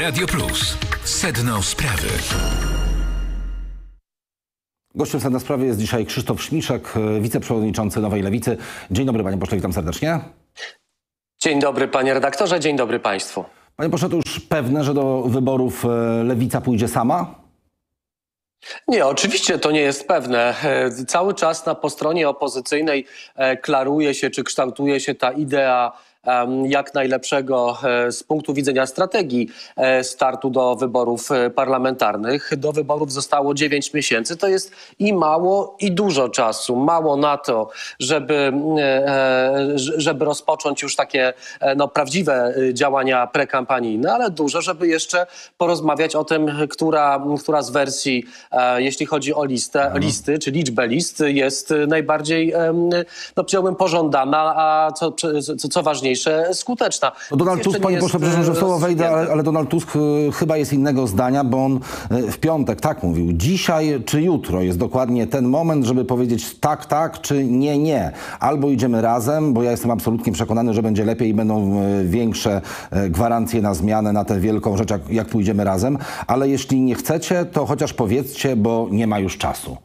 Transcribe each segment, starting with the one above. Radio Plus. Sedno Sprawy. Gościem Sedna Sprawy jest dzisiaj Krzysztof Śmiszek, wiceprzewodniczący Nowej Lewicy. Dzień dobry, panie pośle, witam serdecznie. Dzień dobry, panie redaktorze, dzień dobry państwu. Panie pośle, to już pewne, że do wyborów Lewica pójdzie sama? Nie, oczywiście to nie jest pewne. Cały czas po stronie opozycyjnej klaruje się czy kształtuje się ta idea jak najlepszego z punktu widzenia strategii startu do wyborów parlamentarnych. Do wyborów zostało 9 miesięcy. To jest i mało, i dużo czasu. Mało na to, żeby rozpocząć już takie prawdziwe działania prekampanijne, ale dużo, żeby jeszcze porozmawiać o tym, która z wersji, jeśli chodzi o listy, czy liczbę list, jest najbardziej, powiedziałbym, pożądana, a co ważniejsze, skuteczna. Donald Tusk, panie pośle, przepraszam, że w słowo wejdę, ale Donald Tusk chyba jest innego zdania, bo on w piątek tak mówił. Dzisiaj czy jutro jest dokładnie ten moment, żeby powiedzieć tak, tak, czy nie, nie. Albo idziemy razem, bo ja jestem absolutnie przekonany, że będzie lepiej i będą większe gwarancje na zmianę, na tę wielką rzecz, jak pójdziemy razem. Ale jeśli nie chcecie, to chociaż powiedzcie, bo nie ma już czasu.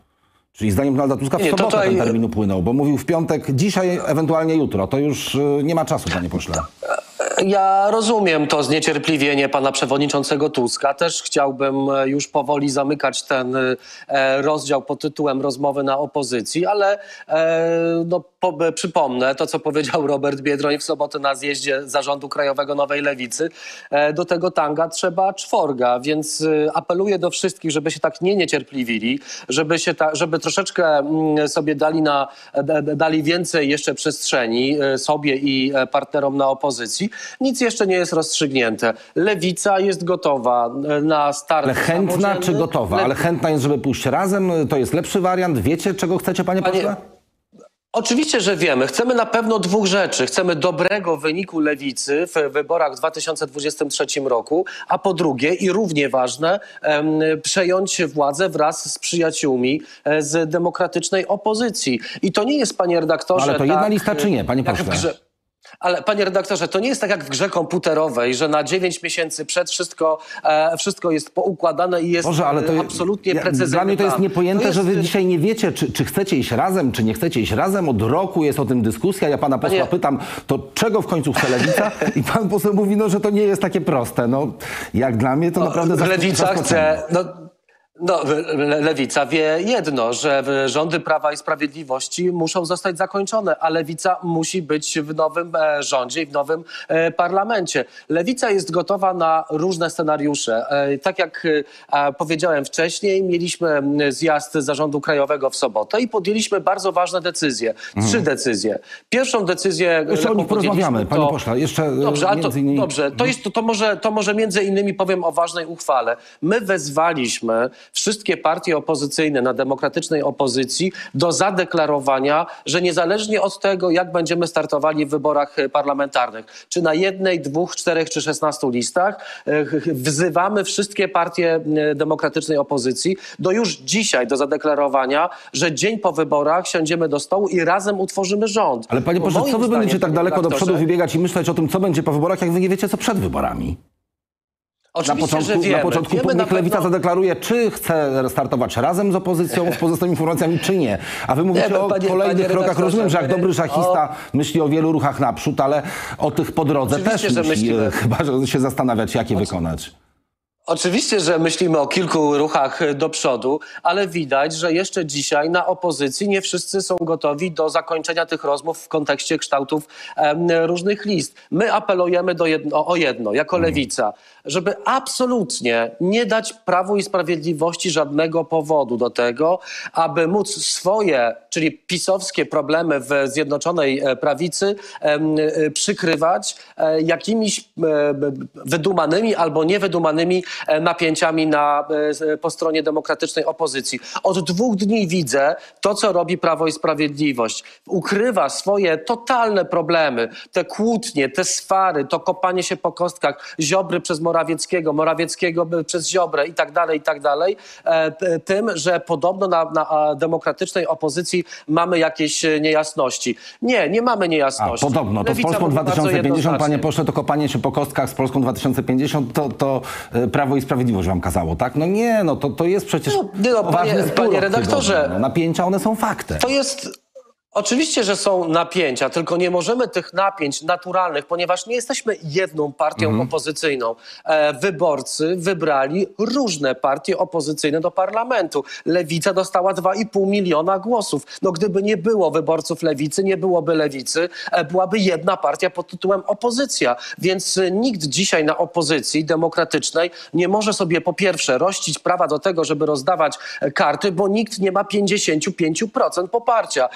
Czyli zdaniem Donalda Tuska w sobotę ten termin upłynął, bo mówił w piątek, dzisiaj, ewentualnie jutro. To już nie ma czasu, panie pośle. Ja rozumiem to zniecierpliwienie pana przewodniczącego Tuska. Też chciałbym już powoli zamykać ten rozdział pod tytułem rozmowy na opozycji, ale przypomnę to, co powiedział Robert Biedroń w sobotę na zjeździe Zarządu Krajowego Nowej Lewicy. Do tego tanga trzeba czworga, więc apeluję do wszystkich, żeby się tak nie niecierpliwili, żeby troszeczkę sobie dali więcej jeszcze przestrzeni sobie i partnerom na opozycji. Nic jeszcze nie jest rozstrzygnięte. Lewica jest gotowa na start. Ale chętna czy gotowa? Ale chętna jest, żeby pójść razem? To jest lepszy wariant? Wiecie, czego chcecie, panie pośle? Oczywiście, że wiemy. Chcemy na pewno dwóch rzeczy. Chcemy dobrego wyniku lewicy w wyborach w 2023 roku, a po drugie i równie ważne, przejąć władzę wraz z przyjaciółmi z demokratycznej opozycji. I to nie jest, panie redaktorze... Ale to tak, jedna lista czy nie, panie pośle? Ale panie redaktorze, to nie jest tak jak w grze komputerowej, że na 9 miesięcy przed wszystko jest poukładane i jest absolutnie precyzyjne. Dla mnie to jest niepojęte, że wy dzisiaj nie wiecie, czy chcecie iść razem, czy nie chcecie iść razem. Od roku jest o tym dyskusja. Ja pana posła pytam, to czego w końcu chce Lewica? I pan poseł mówi, że to nie jest takie proste. Jak dla mnie to naprawdę... Lewica chce... Lewica wie jedno, że rządy Prawa i Sprawiedliwości muszą zostać zakończone, a Lewica musi być w nowym rządzie i w nowym parlamencie. Lewica jest gotowa na różne scenariusze. Tak jak powiedziałem wcześniej, mieliśmy zjazd Zarządu Krajowego w sobotę i podjęliśmy bardzo ważne decyzje. Trzy decyzje. Pierwszą decyzję... Jeszcze o nich porozmawiamy, panie pośle. To może między innymi powiem o ważnej uchwale. My wezwaliśmy wszystkie partie opozycyjne na demokratycznej opozycji do zadeklarowania, że niezależnie od tego, jak będziemy startowali w wyborach parlamentarnych, czy na jednej, dwóch, czterech czy 16 listach, wzywamy wszystkie partie demokratycznej opozycji do już dzisiaj, do zadeklarowania, że dzień po wyborach siądziemy do stołu i razem utworzymy rząd. Ale panie pośle, co wy będziecie tak daleko do przodu wybiegać i myśleć o tym, co będzie po wyborach, jak wy nie wiecie, co przed wyborami? Na początku niech Lewica zadeklaruje, czy chce startować razem z opozycją, z pozostałymi formacjami, czy nie. A wy mówicie o kolejnych krokach. Rozumiem, że jak dobry szachista myśli o wielu ruchach naprzód, ale o tych po drodze oczywiście, też myśli, chyba że się zastanawiać, jakie wykonać. Oczywiście, że myślimy o kilku ruchach do przodu, ale widać, że jeszcze dzisiaj na opozycji nie wszyscy są gotowi do zakończenia tych rozmów w kontekście kształtów różnych list. My apelujemy o jedno, jako Lewica, żeby absolutnie nie dać Prawu i Sprawiedliwości żadnego powodu do tego, aby móc swoje, czyli pisowskie problemy w Zjednoczonej Prawicy przykrywać jakimiś wydumanymi albo niewydumanymi napięciami po stronie demokratycznej opozycji. Od 2 dni widzę to, co robi Prawo i Sprawiedliwość. Ukrywa swoje totalne problemy, te kłótnie, te swary, to kopanie się po kostkach, Ziobry przez Morawieckiego, Morawieckiego przez Ziobrę i tak dalej, tym, że podobno na demokratycznej opozycji mamy jakieś niejasności. Nie, nie mamy niejasności. A, podobno. To Lewica z Polską 2050, panie pośle, to kopanie się po kostkach z Polską 2050, to Prawo i Sprawiedliwość wam kazało, tak? No nie, no to jest przecież panie redaktorze. No, napięcia, one są faktem. To jest... Oczywiście, że są napięcia, tylko nie możemy tych napięć naturalnych, ponieważ nie jesteśmy jedną partią opozycyjną. Wyborcy wybrali różne partie opozycyjne do parlamentu. Lewica dostała 2,5 miliona głosów. No gdyby nie było wyborców Lewicy, nie byłoby Lewicy, byłaby jedna partia pod tytułem opozycja. Więc nikt dzisiaj na opozycji demokratycznej nie może sobie po pierwsze rościć prawa do tego, żeby rozdawać karty, bo nikt nie ma 55% poparcia.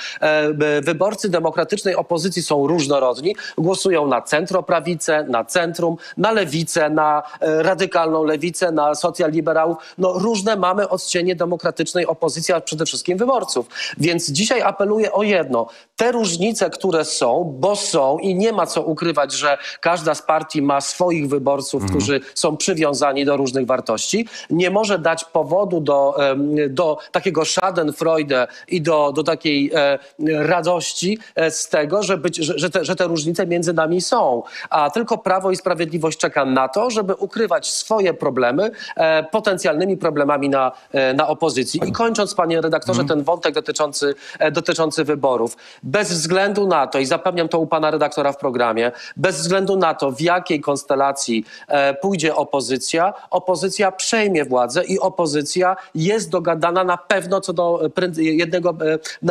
Wyborcy demokratycznej opozycji są różnorodni, głosują na centroprawicę, na centrum, na lewicę, na radykalną lewicę, na socjaliberałów. No różne mamy odcienie demokratycznej opozycji, a przede wszystkim wyborców. Więc dzisiaj apeluję o jedno. Te różnice, które są, bo są i nie ma co ukrywać, że każda z partii ma swoich wyborców, którzy są przywiązani do różnych wartości, nie może dać powodu do takiego schadenfreude i do takiej radości z tego, że te różnice między nami są. A tylko Prawo i Sprawiedliwość czeka na to, żeby ukrywać swoje problemy potencjalnymi problemami na opozycji. I kończąc, panie redaktorze, ten wątek dotyczący wyborów. Bez względu na to, i zapewniam to u pana redaktora w programie, bez względu na to, w jakiej konstelacji pójdzie opozycja, opozycja przejmie władzę i opozycja jest dogadana na pewno co do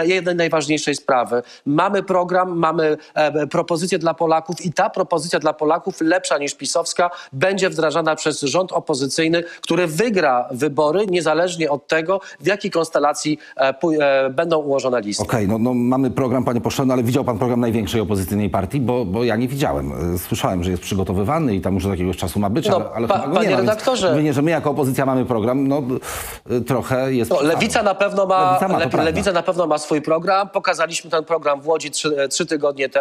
jednej najważniejszej sprawy. Mamy program, mamy propozycję dla Polaków i ta propozycja dla Polaków, lepsza niż pisowska, będzie wdrażana przez rząd opozycyjny, który wygra wybory niezależnie od tego, w jakiej konstelacji będą ułożone listy. Okej, no mamy program, panie pośle, ale widział pan program największej opozycyjnej partii, bo ja nie widziałem. Słyszałem, że jest przygotowywany i tam już od jakiegoś czasu ma być, ale panie redaktorze... Mówię, że my jako opozycja mamy program, no trochę jest... No, Lewica na pewno ma swój program. Pokazaliśmy ten program w Łodzi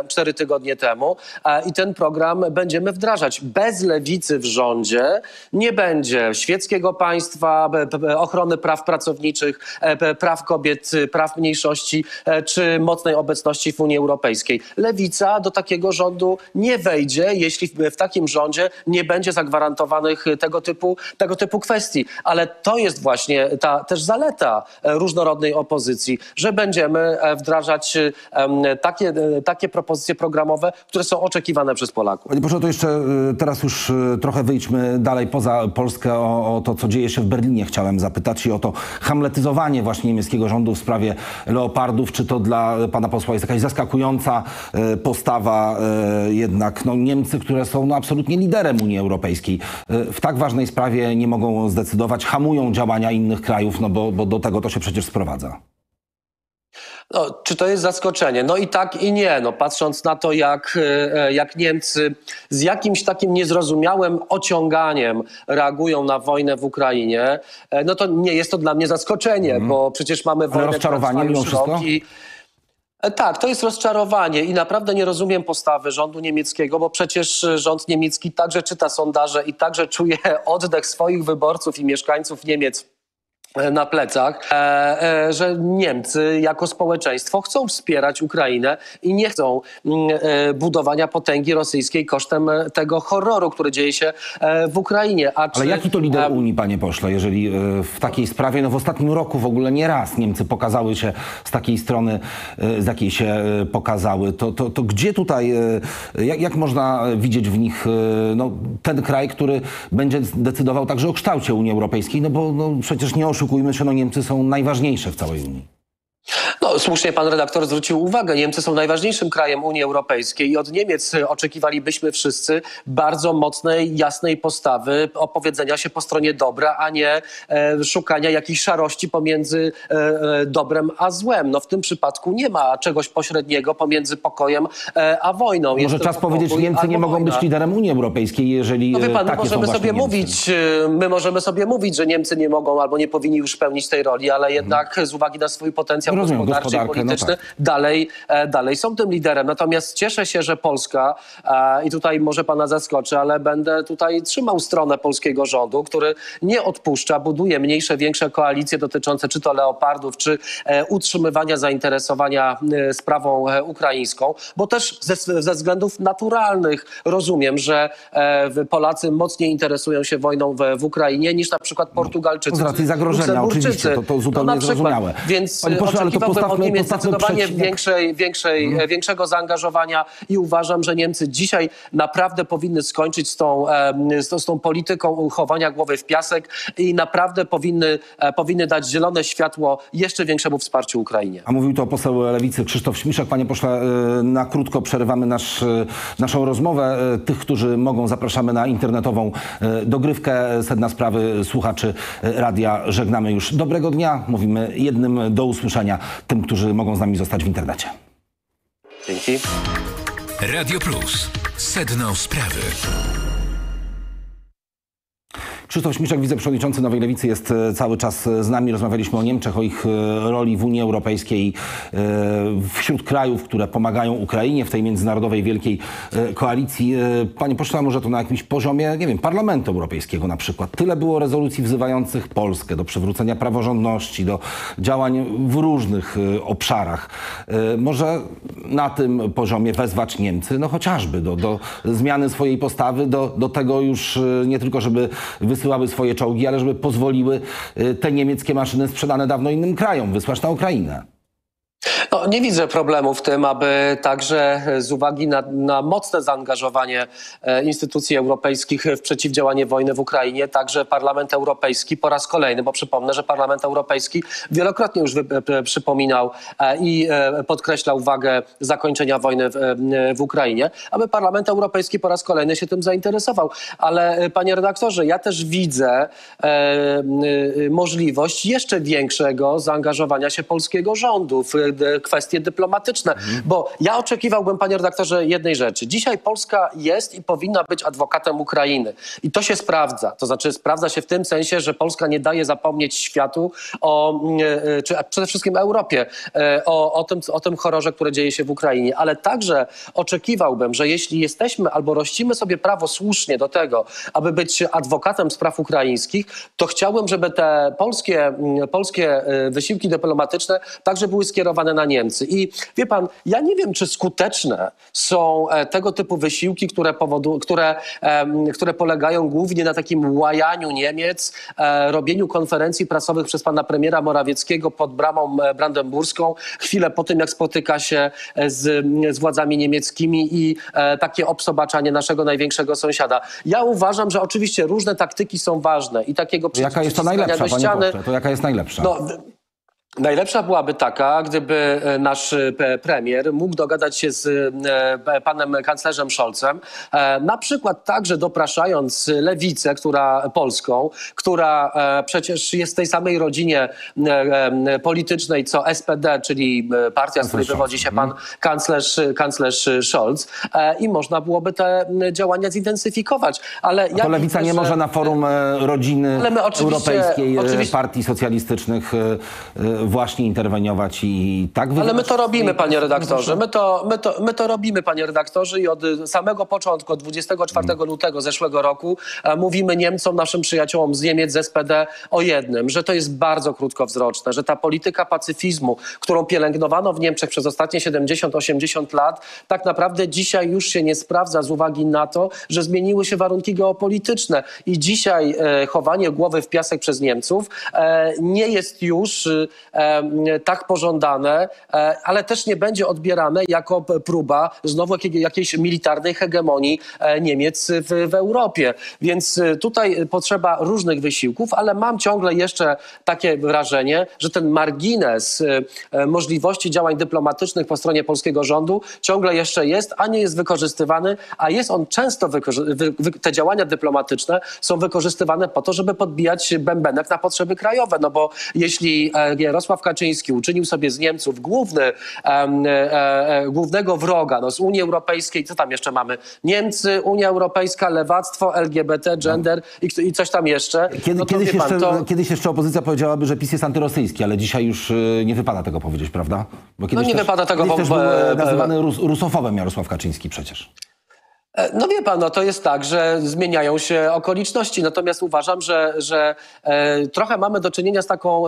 4 tygodnie temu i ten program będziemy wdrażać. Bez Lewicy w rządzie nie będzie świeckiego państwa, ochrony praw pracowniczych, praw kobiet, praw mniejszości czy mocnej obecności w Unii Europejskiej. Lewica do takiego rządu nie wejdzie, jeśli w takim rządzie nie będzie zagwarantowanych tego typu kwestii. Ale to jest właśnie ta też zaleta różnorodnej opozycji, że będziemy wdrażać takie propozycje programowe, które są oczekiwane przez Polaków. Panie pośle, to jeszcze teraz już trochę wyjdźmy dalej poza Polskę o to, co dzieje się w Berlinie. Chciałem zapytać i o to hamletyzowanie właśnie niemieckiego rządu w sprawie Leopardów. Czy to dla pana posła jest jakaś zaskakująca postawa jednak? No, Niemcy, które są absolutnie liderem Unii Europejskiej, w tak ważnej sprawie nie mogą zdecydować, hamują działania innych krajów, no bo do tego to się przecież sprowadza. No, czy to jest zaskoczenie? No i tak, i nie. No, patrząc na to, jak Niemcy z jakimś takim niezrozumiałym ociąganiem reagują na wojnę w Ukrainie, no to nie jest to dla mnie zaskoczenie, bo przecież mamy wojnę... Ale rozczarowanie mimo wszystko? Tak, to jest rozczarowanie i naprawdę nie rozumiem postawy rządu niemieckiego, bo przecież rząd niemiecki także czyta sondaże i także czuje oddech swoich wyborców i mieszkańców Niemiec na plecach, że Niemcy jako społeczeństwo chcą wspierać Ukrainę i nie chcą budowania potęgi rosyjskiej kosztem tego horroru, który dzieje się w Ukrainie. Ale jaki to lider Unii, panie pośle, jeżeli w takiej sprawie, no w ostatnim roku w ogóle nie raz Niemcy pokazały się z takiej strony, z jakiej się pokazały, to gdzie tutaj, jak można widzieć w nich no, ten kraj, który będzie decydował także o kształcie Unii Europejskiej, no bo przecież nie oszukujmy się, no Niemcy są najważniejsze w całej Unii. No, słusznie pan redaktor zwrócił uwagę. Niemcy są najważniejszym krajem Unii Europejskiej i od Niemiec oczekiwalibyśmy wszyscy bardzo mocnej, jasnej postawy, opowiedzenia się po stronie dobra, a nie szukania jakichś szarości pomiędzy dobrem a złem. No, w tym przypadku nie ma czegoś pośredniego pomiędzy pokojem a wojną. Może jest czas powiedzieć, że Niemcy nie mogą być liderem Unii Europejskiej, jeżeli no, wie pan, takie możemy sobie mówić, my możemy sobie mówić, że Niemcy nie mogą albo nie powinni już pełnić tej roli, ale jednak z uwagi na swój potencjał gospodarczy i polityczny, dalej są tym liderem. Natomiast cieszę się, że Polska, i tutaj może pana zaskoczy, ale będę tutaj trzymał stronę polskiego rządu, który nie odpuszcza, buduje mniejsze, większe koalicje dotyczące czy to Leopardów, czy utrzymywania zainteresowania sprawą ukraińską, bo też ze względów naturalnych rozumiem, że Polacy mocniej interesują się wojną w Ukrainie niż na przykład Portugalczycy. Z racji zagrożenia oczywiście, to zupełnie zrozumiałe. Więc oczekiwałbym od Niemiec zdecydowanie większego zaangażowania i uważam, że Niemcy dzisiaj naprawdę powinny skończyć z tą polityką chowania głowy w piasek i naprawdę powinny dać zielone światło jeszcze większemu wsparciu Ukrainie. A mówił to poseł Lewicy Krzysztof Śmiszek. Panie pośle, na krótko przerywamy naszą rozmowę. Tych, którzy mogą, zapraszamy na internetową dogrywkę Sedna Sprawy. Słuchaczy radia żegnamy już. Dobrego dnia. Mówimy jednym do usłyszenia tym, którzy mogą z nami zostać w internecie. Dzięki. Radio Plus. Sedno Sprawy. Krzysztof Śmiszek, wiceprzewodniczący Nowej Lewicy, jest cały czas z nami. Rozmawialiśmy o Niemczech, o ich roli w Unii Europejskiej, wśród krajów, które pomagają Ukrainie w tej międzynarodowej wielkiej koalicji. Panie pośle, może to na jakimś poziomie, nie wiem, Parlamentu Europejskiego na przykład. Tyle było rezolucji wzywających Polskę do przywrócenia praworządności, do działań w różnych obszarach. Może na tym poziomie wezwać Niemcy, no chociażby do zmiany swojej postawy, do tego już nie tylko, żeby wysyłały swoje czołgi, ale żeby pozwoliły te niemieckie maszyny sprzedane dawno innym krajom wysłać na Ukrainę. No, nie widzę problemu w tym, aby także z uwagi na mocne zaangażowanie instytucji europejskich w przeciwdziałanie wojny w Ukrainie, także Parlament Europejski po raz kolejny, bo przypomnę, że Parlament Europejski wielokrotnie już przypominał i podkreślał wagę zakończenia wojny w Ukrainie, aby Parlament Europejski po raz kolejny się tym zainteresował. Ale panie redaktorze, ja też widzę możliwość jeszcze większego zaangażowania się polskiego rządu w kwestie dyplomatyczne, bo ja oczekiwałbym, panie redaktorze, jednej rzeczy. Dzisiaj Polska jest i powinna być adwokatem Ukrainy i to się sprawdza. To znaczy sprawdza się w tym sensie, że Polska nie daje zapomnieć światu czy przede wszystkim Europie o tym horrorze, które dzieje się w Ukrainie, ale także oczekiwałbym, że jeśli jesteśmy albo rościmy sobie prawo słusznie do tego, aby być adwokatem spraw ukraińskich, to chciałbym, żeby te polskie wysiłki dyplomatyczne także były skierowane na Niemcy. I wie pan, ja nie wiem, czy skuteczne są tego typu wysiłki, które polegają głównie na takim łajaniu Niemiec, robieniu konferencji prasowych przez pana premiera Morawieckiego pod bramą brandenburską, chwilę po tym, jak spotyka się z władzami niemieckimi i takie obsobaczanie naszego największego sąsiada. Ja uważam, że oczywiście różne taktyki są ważne i takiego przeciwstawiania do ściany. To jaka jest najlepsza? No, najlepsza byłaby taka, gdyby nasz premier mógł dogadać się z panem kanclerzem Scholzem, na przykład także dopraszając lewicę polską, która przecież jest w tej samej rodzinie politycznej co SPD, czyli partia, z której wywodzi się pan kanclerz Scholz, i można byłoby te działania zintensyfikować. Ale to lewica nie może na forum rodziny europejskiej partii socjalistycznych właśnie interweniować i tak wygląda. Ale my to robimy, panie redaktorze. My to robimy, panie redaktorze, i od samego początku, od 24 lutego zeszłego roku mówimy Niemcom, naszym przyjaciołom z Niemiec, z SPD o jednym, że to jest bardzo krótkowzroczne, że ta polityka pacyfizmu, którą pielęgnowano w Niemczech przez ostatnie 70-80 lat, tak naprawdę dzisiaj już się nie sprawdza z uwagi na to, że zmieniły się warunki geopolityczne i dzisiaj chowanie głowy w piasek przez Niemców nie jest już tak pożądane, ale też nie będzie odbierane jako próba znowu jakiejś militarnej hegemonii Niemiec w Europie. Więc tutaj potrzeba różnych wysiłków, ale mam ciągle jeszcze takie wrażenie, że ten margines możliwości działań dyplomatycznych po stronie polskiego rządu ciągle jeszcze jest, a nie jest wykorzystywany, a jest on często, te działania dyplomatyczne są wykorzystywane po to, żeby podbijać bębenek na potrzeby krajowe, no bo jeśli Jarosław Kaczyński uczynił sobie z Niemców głównego wroga z Unii Europejskiej, co tam jeszcze mamy? Niemcy, Unia Europejska, lewactwo, LGBT, gender i coś tam jeszcze. Kiedyś jeszcze opozycja powiedziałaby, że PiS jest antyrosyjski, ale dzisiaj już nie wypada tego powiedzieć, prawda? Bo kiedyś nie wypada tego powiedzieć. Był nazywany rusofobem Jarosław Kaczyński przecież. No wie pan, to jest tak, że zmieniają się okoliczności, natomiast uważam, że trochę mamy do czynienia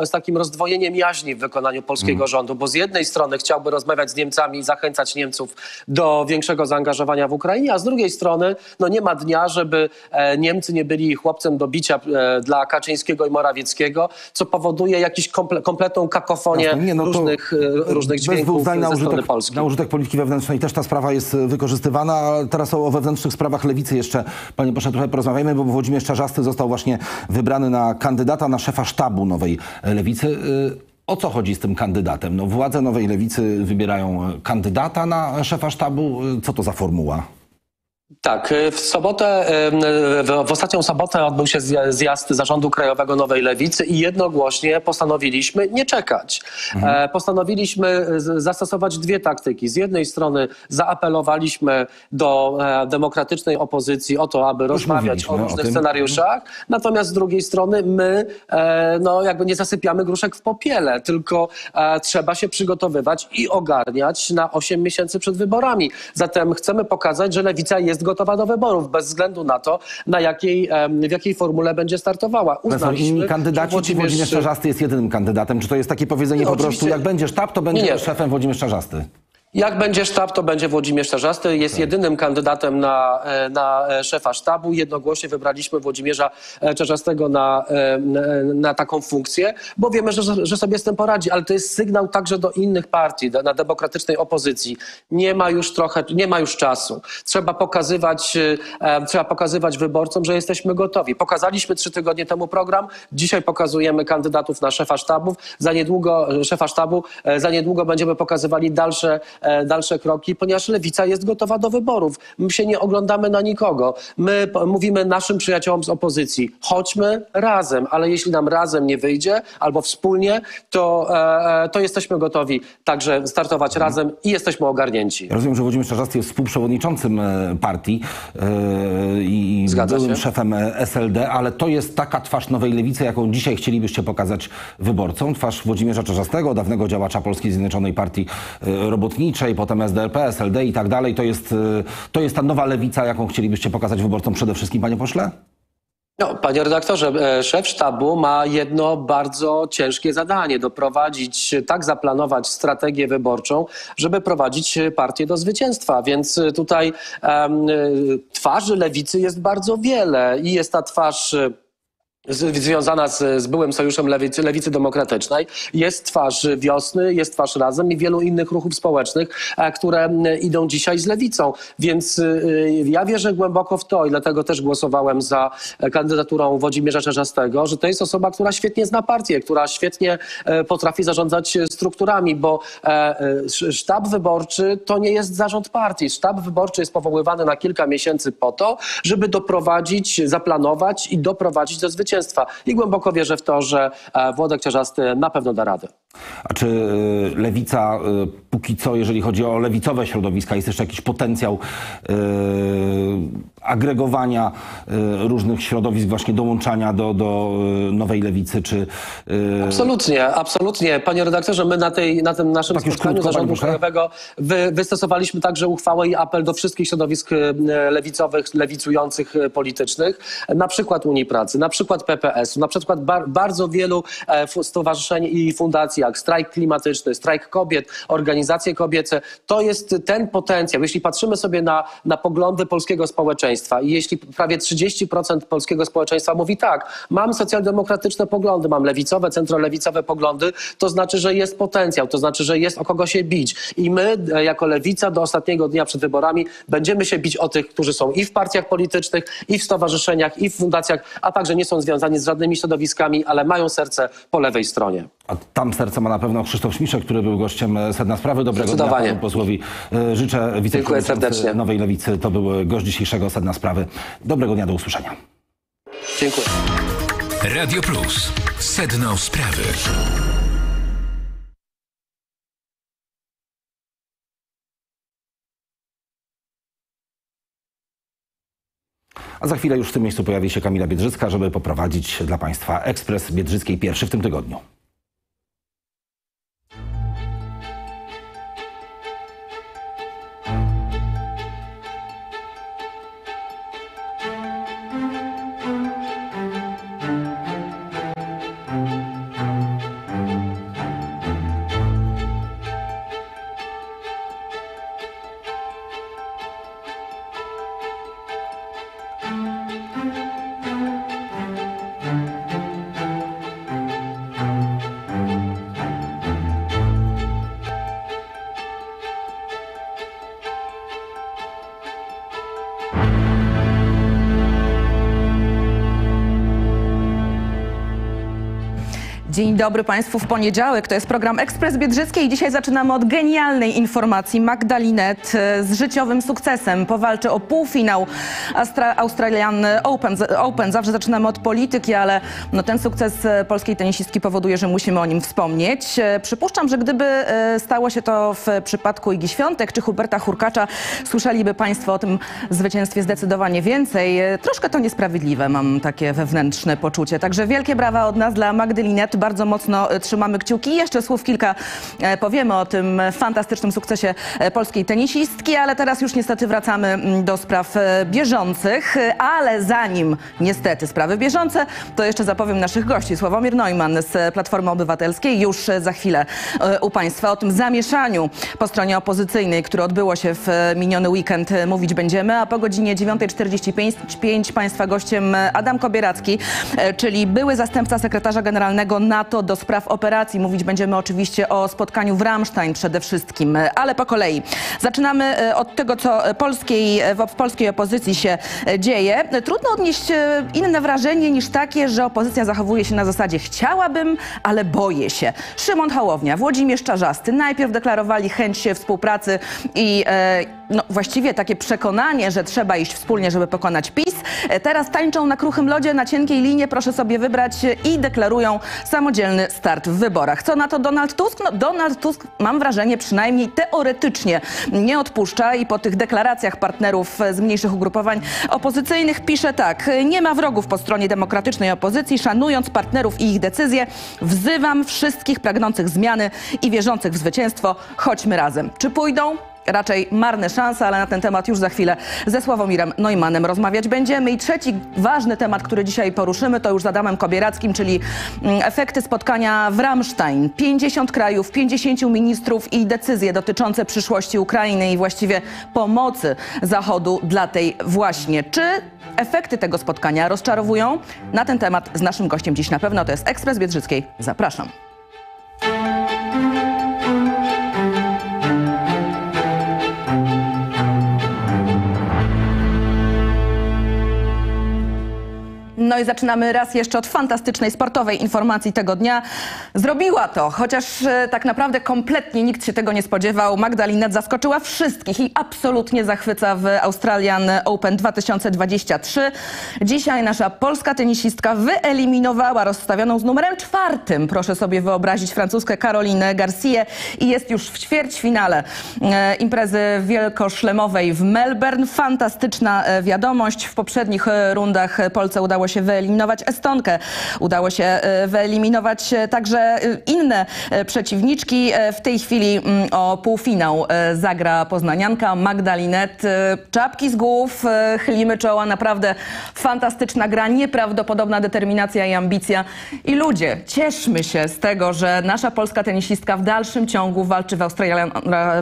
z takim rozdwojeniem jaźni w wykonaniu polskiego rządu, bo z jednej strony chciałby rozmawiać z Niemcami i zachęcać Niemców do większego zaangażowania w Ukrainie, a z drugiej strony nie ma dnia, żeby Niemcy nie byli chłopcem do bicia dla Kaczyńskiego i Morawieckiego, co powoduje jakąś kompletną kakofonię różnych dźwięków ze strony Polski. Na użytek polityki wewnętrznej też ta sprawa jest wykorzystywana, a teraz o wewnętrznych sprawach lewicy jeszcze, panie pośle, trochę porozmawiajmy, bo Włodzimierz Czarzasty został właśnie wybrany na kandydata na szefa sztabu Nowej Lewicy. O co chodzi z tym kandydatem? Władze Nowej Lewicy wybierają kandydata na szefa sztabu. Co to za formuła? Tak, w ostatnią sobotę odbył się zjazd Zarządu Krajowego Nowej Lewicy i jednogłośnie postanowiliśmy nie czekać. Postanowiliśmy zastosować dwie taktyki. Z jednej strony zaapelowaliśmy do demokratycznej opozycji o to, aby rozmawiać o różnych scenariuszach, natomiast z drugiej strony my jakby nie zasypiamy gruszek w popiele, tylko trzeba się przygotowywać i ogarniać na 8 miesięcy przed wyborami. Zatem chcemy pokazać, że Lewica jest gotowa do wyborów, bez względu na to, w jakiej formule będzie startowała. Uznaliśmy, czy Włodzimierz Czarzasty jest jedynym kandydatem? Czy to jest takie powiedzenie po prostu, jak będzie sztab, to będzie szefem Włodzimierz Czarzasty? Jak będzie sztab, to będzie Włodzimierz Czarzasty. Jest jedynym kandydatem na szefa sztabu. Jednogłośnie wybraliśmy Włodzimierza Czarzastego na taką funkcję, bo wiemy, że sobie z tym poradzi. Ale to jest sygnał także do innych partii, na demokratycznej opozycji. Nie ma już czasu. Trzeba pokazywać wyborcom, że jesteśmy gotowi. Pokazaliśmy 3 tygodnie temu program. Dzisiaj pokazujemy kandydatów na szefa sztabów. Za niedługo będziemy pokazywali dalsze kroki, ponieważ Lewica jest gotowa do wyborów. My się nie oglądamy na nikogo. My mówimy naszym przyjaciołom z opozycji, chodźmy razem, ale jeśli nam razem nie wyjdzie albo wspólnie, to jesteśmy gotowi także startować razem i jesteśmy ogarnięci. Ja rozumiem, że Włodzimierz Czarzasty jest współprzewodniczącym partii i byłym szefem SLD, ale to jest taka twarz Nowej Lewicy, jaką dzisiaj chcielibyście pokazać wyborcom. Twarz Włodzimierza Czarzastego, dawnego działacza Polskiej Zjednoczonej Partii Robotniczej, potem SDP, SLD i tak dalej. To jest ta Nowa Lewica, jaką chcielibyście pokazać wyborcom przede wszystkim, panie pośle? Panie redaktorze, szef sztabu ma jedno bardzo ciężkie zadanie: doprowadzić, tak zaplanować strategię wyborczą, żeby prowadzić partię do zwycięstwa. Więc tutaj twarzy lewicy jest bardzo wiele i jest ta twarz związana z byłym sojuszem Lewicy Demokratycznej, jest twarz Wiosny, jest twarz Razem i wielu innych ruchów społecznych, które idą dzisiaj z Lewicą. Więc ja wierzę głęboko w to i dlatego też głosowałem za kandydaturą Włodzimierza Czarzastego, że to jest osoba, która świetnie zna partię, która świetnie potrafi zarządzać strukturami, bo sztab wyborczy to nie jest zarząd partii. Sztab wyborczy jest powoływany na kilka miesięcy po to, żeby doprowadzić, zaplanować i doprowadzić do zwycięstwa. I głęboko wierzę w to, że Włodek Czarzasty na pewno da radę. A czy Lewica póki co, jeżeli chodzi o lewicowe środowiska, jest jeszcze jakiś potencjał agregowania różnych środowisk, właśnie dołączania do Nowej Lewicy? Absolutnie. Panie redaktorze, my na tym naszym spotkaniu Zarządu Krajowego wystosowaliśmy także uchwałę i apel do wszystkich środowisk lewicowych, lewicujących politycznych, na przykład Unii Pracy, na przykład przykład PPS-u, na przykład bardzo wielu stowarzyszeń i fundacji, jak Strajk Klimatyczny, Strajk Kobiet, organizacje kobiece, to jest ten potencjał. Jeśli patrzymy sobie na poglądy polskiego społeczeństwa i jeśli prawie 30% polskiego społeczeństwa mówi tak, mam socjaldemokratyczne poglądy, mam lewicowe, centrolewicowe poglądy, to znaczy, że jest potencjał, to znaczy, że jest o kogo się bić. I my jako lewica do ostatniego dnia przed wyborami będziemy się bić o tych, którzy są i w partiach politycznych, i w stowarzyszeniach, i w fundacjach, a także nie są związani z żadnymi środowiskami, ale mają serce po lewej stronie. A tam serce ma na pewno Krzysztof Śmiszek, który był gościem Sedna Sprawy. Dobrego dnia panu posłowi życzę. Wiceprzewodniczący Nowej Lewicy to był gość dzisiejszego Sedna Sprawy. Dobrego dnia, do usłyszenia. Dziękuję. Radio Plus. Sedno Sprawy. A za chwilę już w tym miejscu pojawi się Kamila Biedrzycka, żeby poprowadzić dla Państwa Ekspres Biedrzyckiej, pierwszy w tym tygodniu. Dzień dobry Państwu w poniedziałek. To jest program Ekspres Biedrzyckiej i dzisiaj zaczynamy od genialnej informacji. Magdalinette z życiowym sukcesem powalczy o półfinał Australian Open. Zawsze zaczynamy od polityki, ale no, ten sukces polskiej tenisistki powoduje, że musimy o nim wspomnieć. Przypuszczam, że gdyby stało się to w przypadku Igi Świątek czy Huberta Hurkacza, słyszeliby Państwo o tym zwycięstwie zdecydowanie więcej. Troszkę to niesprawiedliwe, mam takie wewnętrzne poczucie. Także wielkie brawa od nas dla Magdalinette. Bardzo mocno trzymamy kciuki i jeszcze słów kilka powiemy o tym fantastycznym sukcesie polskiej tenisistki, ale teraz już niestety wracamy do spraw bieżących, ale zanim niestety sprawy bieżące, to jeszcze zapowiem naszych gości. Sławomir Neumann z Platformy Obywatelskiej już za chwilę u Państwa. O tym zamieszaniu po stronie opozycyjnej, które odbyło się w miniony weekend, mówić będziemy, a po godzinie 9:45 Państwa gościem Adam Kobieracki, czyli były zastępca sekretarza generalnego NATO do spraw operacji. Mówić będziemy oczywiście o spotkaniu w Ramstein przede wszystkim, ale po kolei. Zaczynamy od tego, co w polskiej opozycji się dzieje. Trudno odnieść inne wrażenie niż takie, że opozycja zachowuje się na zasadzie chciałabym, ale boję się. Szymon Hołownia, Włodzimierz Czarzasty najpierw deklarowali chęć współpracy i no, właściwie takie przekonanie, że trzeba iść wspólnie, żeby pokonać PiS. Teraz tańczą na kruchym lodzie, na cienkiej linie, proszę sobie wybrać, i deklarują samodzielny start w wyborach. Co na to Donald Tusk? No, Donald Tusk, mam wrażenie, przynajmniej teoretycznie nie odpuszcza i po tych deklaracjach partnerów z mniejszych ugrupowań opozycyjnych pisze tak. Nie ma wrogów po stronie demokratycznej opozycji. Szanując partnerów i ich decyzje, wzywam wszystkich pragnących zmiany i wierzących w zwycięstwo. Chodźmy razem. Czy pójdą? Raczej marne szanse, ale na ten temat już za chwilę ze Sławomirem Neumannem rozmawiać będziemy. I trzeci ważny temat, który dzisiaj poruszymy, to już z Adamem Kobierackim, czyli efekty spotkania w Ramstein. 50 krajów, 50 ministrów i decyzje dotyczące przyszłości Ukrainy i właściwie pomocy Zachodu dla tej właśnie. Czy efekty tego spotkania rozczarowują? Na ten temat z naszym gościem dziś na pewno. To jest Ekspres Biedrzyckiej. Zapraszam. No i zaczynamy raz jeszcze od fantastycznej sportowej informacji tego dnia. Zrobiła to, chociaż tak naprawdę kompletnie nikt się tego nie spodziewał. Magdalinette zaskoczyła wszystkich i absolutnie zachwyca w Australian Open 2023. Dzisiaj nasza polska tenisistka wyeliminowała rozstawioną z numerem 4, proszę sobie wyobrazić, francuskę Carolinę Garcję i jest już w ćwierćfinale imprezy wielkoszlemowej w Melbourne. Fantastyczna wiadomość. W poprzednich rundach Polce udało się wyeliminować Estonkę. Udało się wyeliminować także inne przeciwniczki. W tej chwili o półfinał zagra poznanianka Magda Linette. Czapki z głów, chylimy czoła. Naprawdę fantastyczna gra, nieprawdopodobna determinacja i ambicja. I ludzie, cieszmy się z tego, że nasza polska tenisistka w dalszym ciągu walczy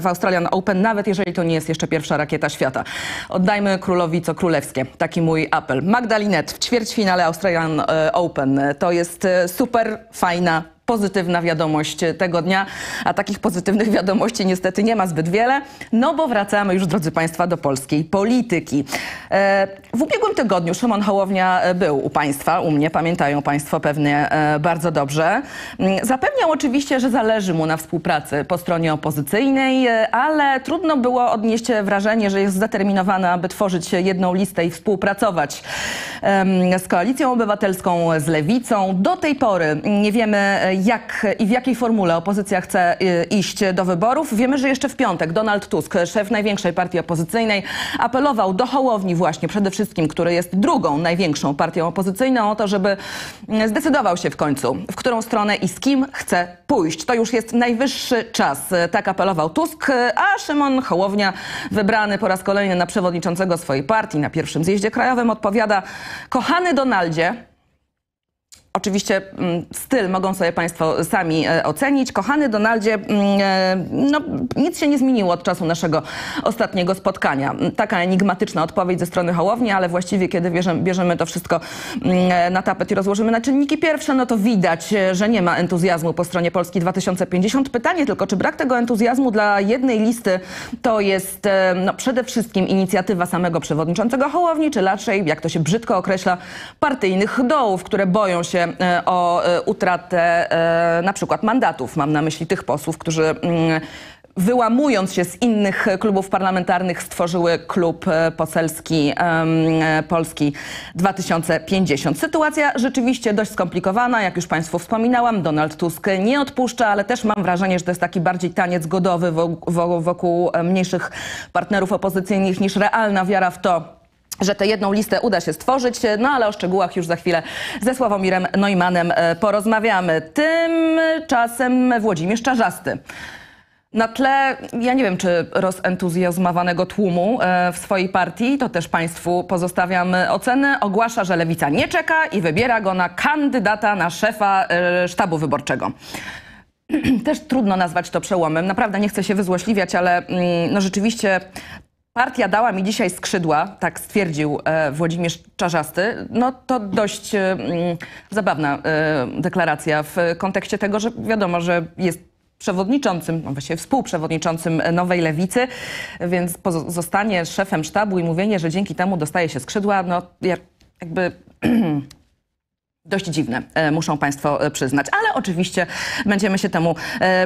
w Australian Open, nawet jeżeli to nie jest jeszcze pierwsza rakieta świata. Oddajmy królowi co królewskie. Taki mój apel. Magda Linette w ćwierćfinale Australian Open. To jest super fajna, pozytywna wiadomość tego dnia, a takich pozytywnych wiadomości niestety nie ma zbyt wiele, no bo wracamy już, drodzy Państwa, do polskiej polityki. W ubiegłym tygodniu Szymon Hołownia był u Państwa, u mnie, pamiętają Państwo pewnie bardzo dobrze. Zapewniał oczywiście, że zależy mu na współpracy po stronie opozycyjnej, ale trudno było odnieść wrażenie, że jest zdeterminowany, aby tworzyć jedną listę i współpracować z Koalicją Obywatelską, z Lewicą. Do tej pory nie wiemy, jak i w jakiej formule opozycja chce iść do wyborów. Wiemy, że jeszcze w piątek Donald Tusk, szef największej partii opozycyjnej, apelował do Hołowni właśnie przede wszystkim, który jest drugą największą partią opozycyjną, o to, żeby zdecydował się w końcu, w którą stronę i z kim chce pójść. To już jest najwyższy czas, tak apelował Tusk, a Szymon Hołownia, wybrany po raz kolejny na przewodniczącego swojej partii na pierwszym zjeździe krajowym, odpowiada: kochany Donaldzie. Oczywiście styl mogą sobie Państwo sami ocenić. Kochany Donaldzie, no, nic się nie zmieniło od czasu naszego ostatniego spotkania. Taka enigmatyczna odpowiedź ze strony Hołowni, ale właściwie kiedy bierzemy to wszystko na tapet i rozłożymy na czynniki pierwsze, no to widać, że nie ma entuzjazmu po stronie Polski 2050. Pytanie tylko, czy brak tego entuzjazmu dla jednej listy to jest no, przede wszystkim inicjatywa samego przewodniczącego Hołowni, czy raczej, jak to się brzydko określa, partyjnych dołów, które boją się o utratę na przykład mandatów. Mam na myśli tych posłów, którzy wyłamując się z innych klubów parlamentarnych stworzyły klub poselski Polski 2050. Sytuacja rzeczywiście dość skomplikowana, jak już Państwu wspominałam. Donald Tusk nie odpuszcza, ale też mam wrażenie, że to jest taki bardziej taniec godowy wokół mniejszych partnerów opozycyjnych niż realna wiara w to, że tę jedną listę uda się stworzyć, no ale o szczegółach już za chwilę ze Sławomirem Neumannem porozmawiamy. Tymczasem Włodzimierz Czarzasty. Na tle, ja nie wiem, czy rozentuzjazmowanego tłumu w swojej partii, to też Państwu pozostawiam ocenę, ogłasza, że Lewica nie czeka i wybiera go na kandydata na szefa sztabu wyborczego. Też trudno nazwać to przełomem. Naprawdę nie chcę się wyzłośliwiać, ale no rzeczywiście... Partia dała mi dzisiaj skrzydła, tak stwierdził Włodzimierz Czarzasty. No to dość zabawna deklaracja w kontekście tego, że wiadomo, że jest przewodniczącym, no właściwie współprzewodniczącym Nowej Lewicy, więc zostanie szefem sztabu i mówienie, że dzięki temu dostaje się skrzydła, no jakby... Dość dziwne, muszą Państwo przyznać, ale oczywiście będziemy się temu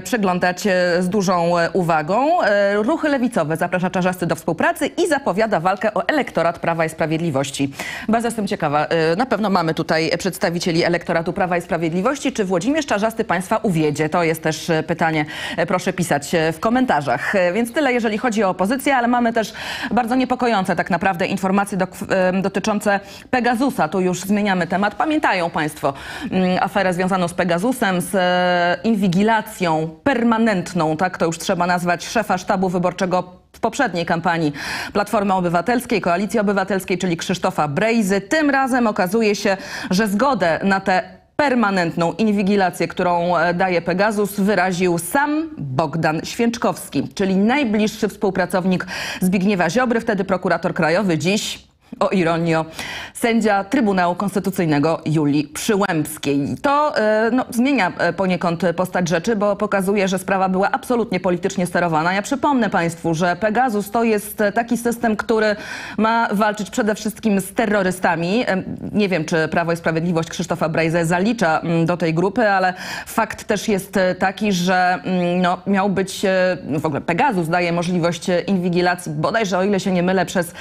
przyglądać z dużą uwagą. Ruchy lewicowe zaprasza Czarzasty do współpracy i zapowiada walkę o elektorat Prawa i Sprawiedliwości. Bardzo jestem ciekawa, na pewno mamy tutaj przedstawicieli elektoratu Prawa i Sprawiedliwości. Czy Włodzimierz Czarzasty Państwa uwiedzie? To jest też pytanie, proszę pisać w komentarzach. Więc tyle, jeżeli chodzi o opozycję, ale mamy też bardzo niepokojące tak naprawdę informacje dotyczące Pegasusa. Tu już zmieniamy temat. Pamiętają Państwo aferę związaną z Pegasusem, z inwigilacją permanentną, tak to już trzeba nazwać, szefa sztabu wyborczego w poprzedniej kampanii Platformy Obywatelskiej, Koalicji Obywatelskiej, czyli Krzysztofa Brejzy. Tym razem okazuje się, że zgodę na tę permanentną inwigilację, którą daje Pegasus, wyraził sam Bogdan Święczkowski, czyli najbliższy współpracownik Zbigniewa Ziobry, wtedy prokurator krajowy, dziś... O ironio, sędzia Trybunału Konstytucyjnego Julii Przyłębskiej. To no, zmienia poniekąd postać rzeczy, bo pokazuje, że sprawa była absolutnie politycznie sterowana. Ja przypomnę Państwu, że Pegasus to jest taki system, który ma walczyć przede wszystkim z terrorystami. Nie wiem, czy Prawo i Sprawiedliwość Krzysztofa Brejzę zalicza do tej grupy, ale fakt też jest taki, że no, miał być, w ogóle Pegasus daje możliwość inwigilacji bodajże, o ile się nie mylę, przez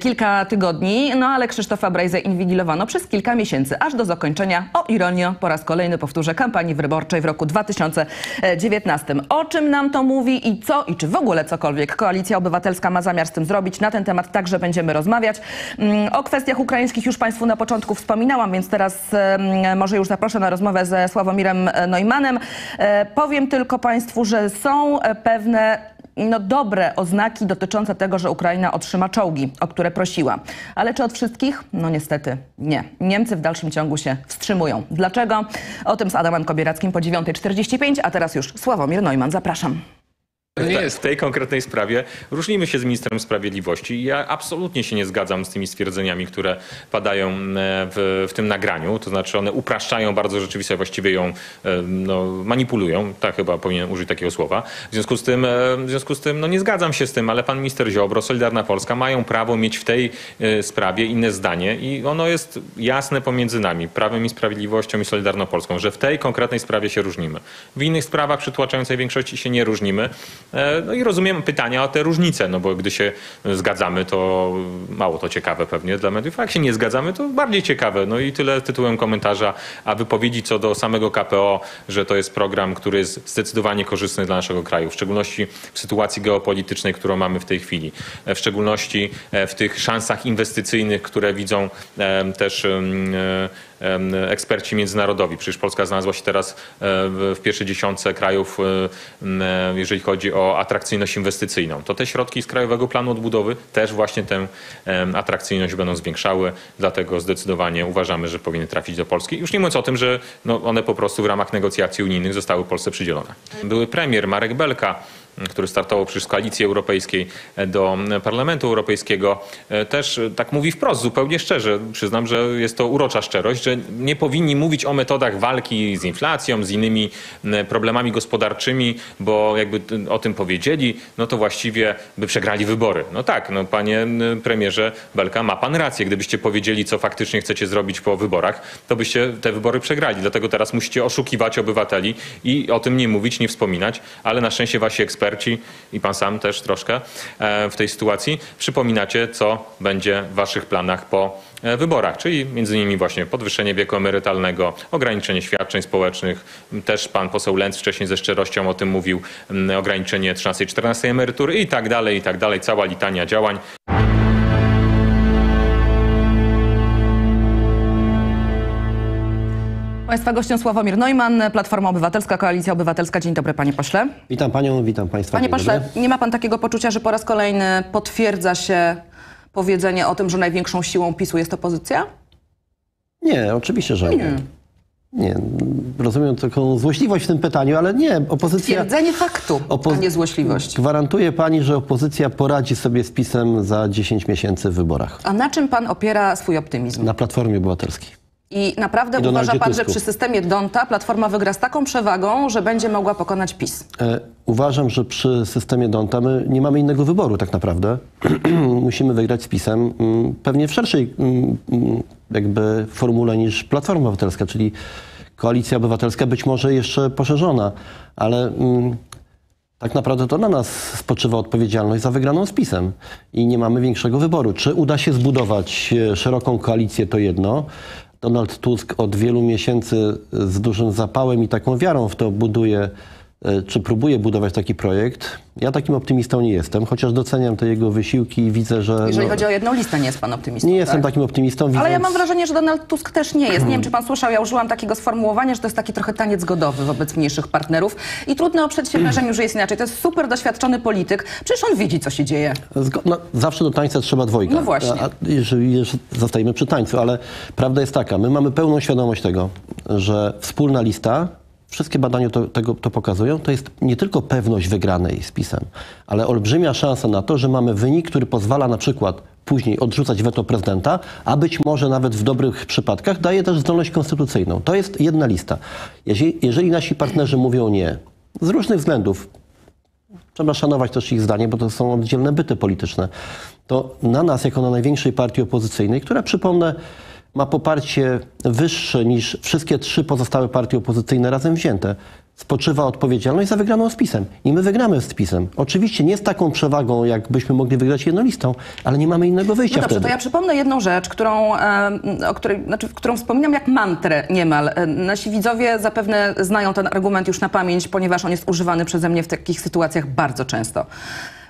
kilka tygodni. tygodni, no ale Krzysztofa Brejzę inwigilowano przez kilka miesięcy, aż do zakończenia, o ironio, po raz kolejny powtórzę, kampanii wyborczej w roku 2019. O czym nam to mówi i co, i czy w ogóle cokolwiek Koalicja Obywatelska ma zamiar z tym zrobić? Na ten temat także będziemy rozmawiać. O kwestiach ukraińskich już Państwu na początku wspominałam, więc teraz może już zaproszę na rozmowę ze Sławomirem Neumannem. Powiem tylko Państwu, że są pewne dobre oznaki dotyczące tego, że Ukraina otrzyma czołgi, o które prosiła. Ale czy od wszystkich? No niestety nie. Niemcy w dalszym ciągu się wstrzymują. Dlaczego? O tym z Adamem Kobierackim po 9:45, a teraz już Sławomir Neumann. Zapraszam. Nie jest w tej konkretnej sprawie. Różnimy się z ministrem sprawiedliwości. Ja absolutnie się nie zgadzam z tymi stwierdzeniami, które padają w tym nagraniu. To znaczy one upraszczają bardzo rzeczywistość, właściwie ją manipulują. Tak chyba powinien użyć takiego słowa. W związku z tym nie zgadzam się z tym, ale pan minister Ziobro, Solidarna Polska mają prawo mieć w tej sprawie inne zdanie i ono jest jasne pomiędzy nami, Prawem i Sprawiedliwością i Solidarną Polską, że w tej konkretnej sprawie się różnimy. W innych sprawach przytłaczającej większości się nie różnimy. No i rozumiem pytania o te różnice, no bo gdy się zgadzamy, to mało to ciekawe pewnie dla mediów, a jak się nie zgadzamy, to bardziej ciekawe. No i tyle tytułem komentarza, a wypowiedzi co do samego KPO, że to jest program, który jest zdecydowanie korzystny dla naszego kraju, w szczególności w sytuacji geopolitycznej, którą mamy w tej chwili, w szczególności w tych szansach inwestycyjnych, które widzą też eksperci międzynarodowi. Przecież Polska znalazła się teraz w pierwszej dziesiątce krajów, jeżeli chodzi o atrakcyjność inwestycyjną. To te środki z Krajowego Planu Odbudowy też właśnie tę atrakcyjność będą zwiększały. Dlatego zdecydowanie uważamy, że powinny trafić do Polski. Już nie mówiąc o tym, że one po prostu w ramach negocjacji unijnych zostały Polsce przydzielone. Były premier Marek Belka, który startował przecież z Koalicji Europejskiej do Parlamentu Europejskiego, też tak mówi wprost, zupełnie szczerze. Przyznam, że jest to urocza szczerość, że nie powinni mówić o metodach walki z inflacją, z innymi problemami gospodarczymi, bo jakby o tym powiedzieli, no to właściwie by przegrali wybory. No tak, no panie premierze Belka, ma pan rację. Gdybyście powiedzieli, co faktycznie chcecie zrobić po wyborach, to byście te wybory przegrali. Dlatego teraz musicie oszukiwać obywateli i o tym nie mówić, nie wspominać, ale na szczęście wasi eksperci i pan sam też troszkę w tej sytuacji przypominacie, co będzie w waszych planach po wyborach, czyli między innymi właśnie podwyższenie wieku emerytalnego, ograniczenie świadczeń społecznych. Też pan poseł Lenz wcześniej ze szczerością o tym mówił, ograniczenie 13 i 14 emerytury i tak dalej, cała litania działań. Państwa gościem Sławomir Neumann, Platforma Obywatelska, Koalicja Obywatelska. Dzień dobry, panie pośle. Witam panią, witam państwa. Panie pośle, nie ma pan takiego poczucia, że po raz kolejny potwierdza się powiedzenie o tym, że największą siłą PiS-u jest opozycja? Nie, oczywiście, że nie. Nie, rozumiem taką złośliwość w tym pytaniu, ale nie, opozycja... Twierdzenie faktu, a nie złośliwość. Gwarantuje pani, że opozycja poradzi sobie z PiS-em za 10 miesięcy w wyborach. A na czym pan opiera swój optymizm? Na Platformie Obywatelskiej. I naprawdę uważa pan, że przy systemie Donta Platforma wygra z taką przewagą, że będzie mogła pokonać PiS? Uważam, że przy systemie Donta my nie mamy innego wyboru tak naprawdę. Musimy wygrać z PiS-em pewnie w szerszej jakby formule niż Platforma Obywatelska, czyli Koalicja Obywatelska być może jeszcze poszerzona, ale... Tak naprawdę to na nas spoczywa odpowiedzialność za wygraną z PiS-em i nie mamy większego wyboru. Czy uda się zbudować szeroką koalicję, to jedno. Donald Tusk od wielu miesięcy z dużym zapałem i taką wiarą w to buduje, czy próbuje budować taki projekt. Ja takim optymistą nie jestem, chociaż doceniam te jego wysiłki i widzę, że... Jeżeli chodzi o jedną listę, nie jest pan optymistą. Nie jestem takim optymistą. Widząc... Ale ja mam wrażenie, że Donald Tusk też nie jest. Nie wiem, czy pan słyszał, ja użyłam takiego sformułowania, że to jest taki trochę taniec godowy wobec mniejszych partnerów i trudno oprzeć się wrażeniu, że jest inaczej. To jest super doświadczony polityk. Przecież on widzi, co się dzieje. Zawsze do tańca trzeba dwojga. No właśnie. Zostajemy przy tańcu, ale prawda jest taka. My mamy pełną świadomość tego, że wspólna lista... Wszystkie badania to pokazują, to jest nie tylko pewność wygranej z PiS-em, ale olbrzymia szansa na to, że mamy wynik, który pozwala na przykład później odrzucać weto prezydenta, a być może nawet w dobrych przypadkach daje też zdolność konstytucyjną. To jest jedna lista. Jeżeli nasi partnerzy mówią nie, z różnych względów, trzeba szanować też ich zdanie, bo to są oddzielne byty polityczne, to na nas, jako na największej partii opozycyjnej, która przypomnę, ma poparcie wyższe niż wszystkie trzy pozostałe partie opozycyjne razem wzięte. spoczywa odpowiedzialność za wygraną z PiS-em. I my wygramy z PiS-em. Oczywiście nie z taką przewagą, jakbyśmy mogli wygrać jednolistą, ale nie mamy innego wyjścia wtedy. To ja przypomnę jedną rzecz, którą wspominam jak mantrę niemal. Nasi widzowie zapewne znają ten argument już na pamięć, ponieważ on jest używany przeze mnie w takich sytuacjach bardzo często.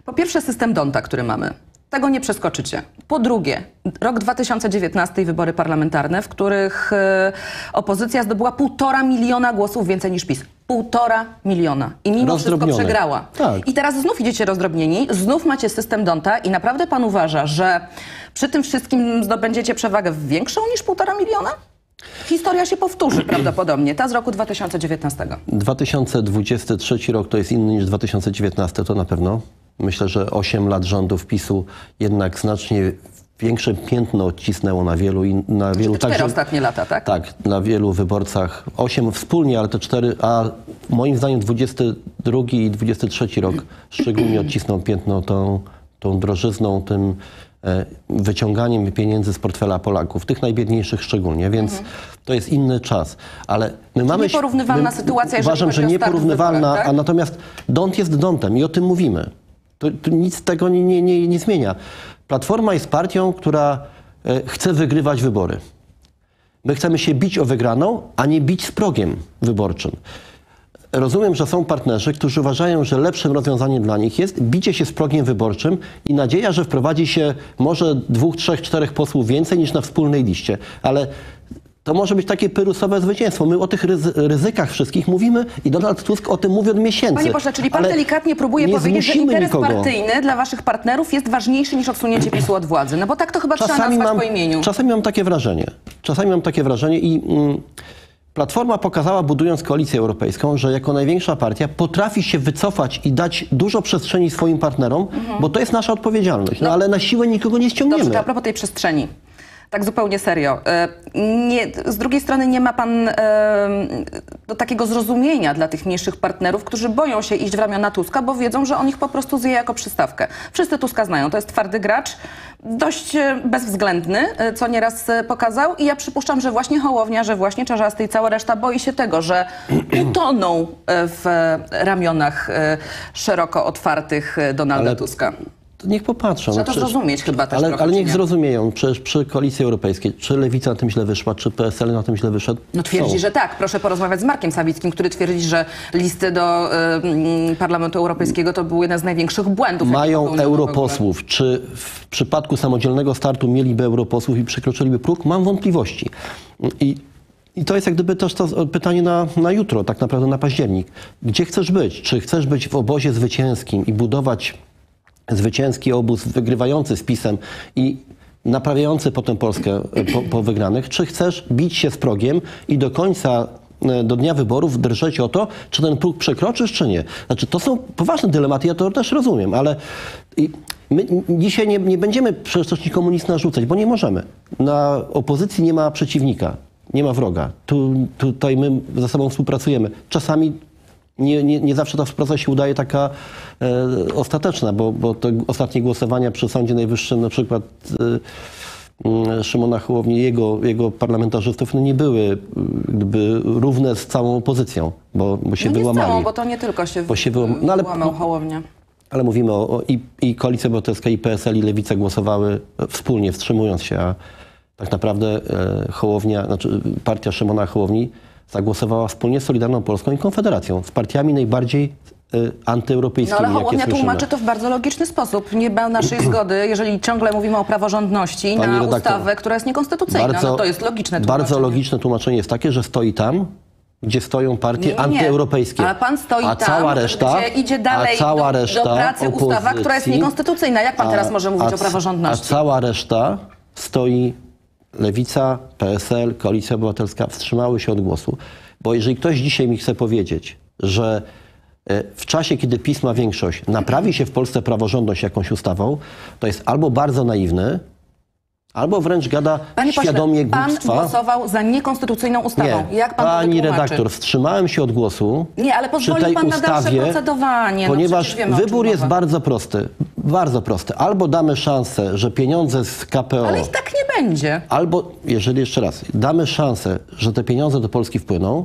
Po pierwsze, system Donta, który mamy. Tego nie przeskoczycie. Po drugie, rok 2019 i wybory parlamentarne, w których opozycja zdobyła 1,5 miliona głosów więcej niż PiS. 1,5 miliona. I mimo wszystko przegrała. Tak. I teraz znów idziecie rozdrobnieni, znów macie system Donta i naprawdę pan uważa, że przy tym wszystkim zdobędziecie przewagę większą niż 1,5 miliona? Historia się powtórzy prawdopodobnie, ta z roku 2019. 2023 rok to jest inny niż 2019, to na pewno. Myślę, że 8 lat rządów PiS-u jednak znacznie większe piętno odcisnęło na wielu także, 4 ostatnie lata, tak? Tak, na wielu wyborcach. 8 wspólnie, ale te 4, a moim zdaniem 22 i 23 rok szczególnie odcisnął piętno tą drożyzną, tym wyciąganiem pieniędzy z portfela Polaków, tych najbiedniejszych szczególnie, więc to jest inny czas. Ale my mamy... Nieporównywalna sytuacja, jeżeli uważam, że nieporównywalna, tak? A natomiast Dont jest Dontem i o tym mówimy. To nic tego nie zmienia. Platforma jest partią, która chce wygrywać wybory. My chcemy się bić o wygraną, a nie bić z progiem wyborczym. Rozumiem, że są partnerzy, którzy uważają, że lepszym rozwiązaniem dla nich jest bicie się z progiem wyborczym i nadzieja, że wprowadzi się może 2, 3, 4 posłów więcej niż na wspólnej liście. Ale to może być takie pyrrusowe zwycięstwo. My o tych ryzykach wszystkich mówimy i Donald Tusk o tym mówi od miesięcy. Panie pośle, czyli pan delikatnie próbuje powiedzieć, że interes partyjny dla waszych partnerów jest ważniejszy niż odsunięcie PiS-u od władzy. No bo tak to chyba trzeba nazwać po imieniu. Czasami mam takie wrażenie. I Platforma pokazała, budując Koalicję Europejską, że jako największa partia potrafi się wycofać i dać dużo przestrzeni swoim partnerom, bo to jest nasza odpowiedzialność. No ale na siłę nikogo nie ściągniemy. Dobrze, to a propos tej przestrzeni. Tak zupełnie serio. Z drugiej strony nie ma pan takiego zrozumienia dla tych mniejszych partnerów, którzy boją się iść w ramiona Tuska, bo wiedzą, że on ich po prostu zje jako przystawkę. Wszyscy Tuska znają. To jest twardy gracz, dość bezwzględny, co nieraz pokazał. I ja przypuszczam, że właśnie Hołownia, że właśnie Czarzasty i cała reszta boi się tego, że utoną w ramionach szeroko otwartych Donalda Tuska. Niech popatrzą. Trzeba to zrozumieć chyba też trochę, ale niech zrozumieją. Przecież przy Koalicji Europejskiej, czy Lewica na tym źle wyszła, czy PSL na tym źle wyszedł? No twierdzi, że tak. Proszę porozmawiać z Markiem Sawickim, który twierdzi, że listy do Parlamentu Europejskiego to był jeden z największych błędów. Mają europosłów. Czy w przypadku samodzielnego startu mieliby europosłów i przekroczyliby próg? Mam wątpliwości. I to jest jak gdyby też to pytanie na jutro, tak naprawdę na październik. Gdzie chcesz być? Czy chcesz być w obozie zwycięskim i budować zwycięski obóz wygrywający z PiS-em i naprawiający potem Polskę po wygranych, czy chcesz bić się z progiem i do końca, do dnia wyborów drżeć o to, czy ten próg przekroczysz, czy nie. Znaczy, to są poważne dylematy, ja to też rozumiem, ale my dzisiaj nie będziemy przecież nikomu nic narzucać, bo nie możemy. Na opozycji nie ma przeciwnika, nie ma wroga. Tutaj my ze sobą współpracujemy. Czasami nie zawsze ta współpraca się udaje taka ostateczna, bo te ostatnie głosowania przy Sądzie Najwyższym, na przykład Szymona Hołowni i jego parlamentarzystów, nie były równe z całą opozycją, bo się wyłamali. Nie z całą, bo to nie tylko się wyłamał Hołownia. Ale mówimy i Koalicja Obywatelska, i PSL, i Lewica głosowały wspólnie, wstrzymując się, a tak naprawdę partia Szymona Hołowni zagłosowała wspólnie z Solidarną Polską i Konfederacją, z partiami najbardziej antyeuropejskimi. No ale Hołownia tłumaczy to w bardzo logiczny sposób. Nie ma naszej zgody, jeżeli ciągle mówimy o praworządności, pani redaktor, ustawę, która jest niekonstytucyjna. No to jest logiczne tłumaczenie. Bardzo logiczne tłumaczenie jest takie, że stoi tam, gdzie stoją partie antyeuropejskie. A pan stoi gdzie idzie dalej do pracy ustawa, która jest niekonstytucyjna. Jak pan teraz może mówić o praworządności? A cała reszta stoi... Lewica, PSL, Koalicja Obywatelska wstrzymały się od głosu. Bo jeżeli ktoś dzisiaj mi chce powiedzieć, że w czasie, kiedy PiS ma większość, naprawi się w Polsce praworządność jakąś ustawą, to jest albo bardzo naiwny, albo wręcz gada świadomie głupstwa. Pan głosował za niekonstytucyjną ustawą. Nie. Jak pan Pani redaktor, wstrzymałem się od głosu. Nie, ale pozwoli pan na dalsze procedowanie. Ponieważ wybór jest bardzo prosty. Bardzo prosty. Albo damy szansę, że pieniądze z KPO... Ale i tak nie będzie. Albo, jeżeli jeszcze raz, damy szansę, że te pieniądze do Polski wpłyną,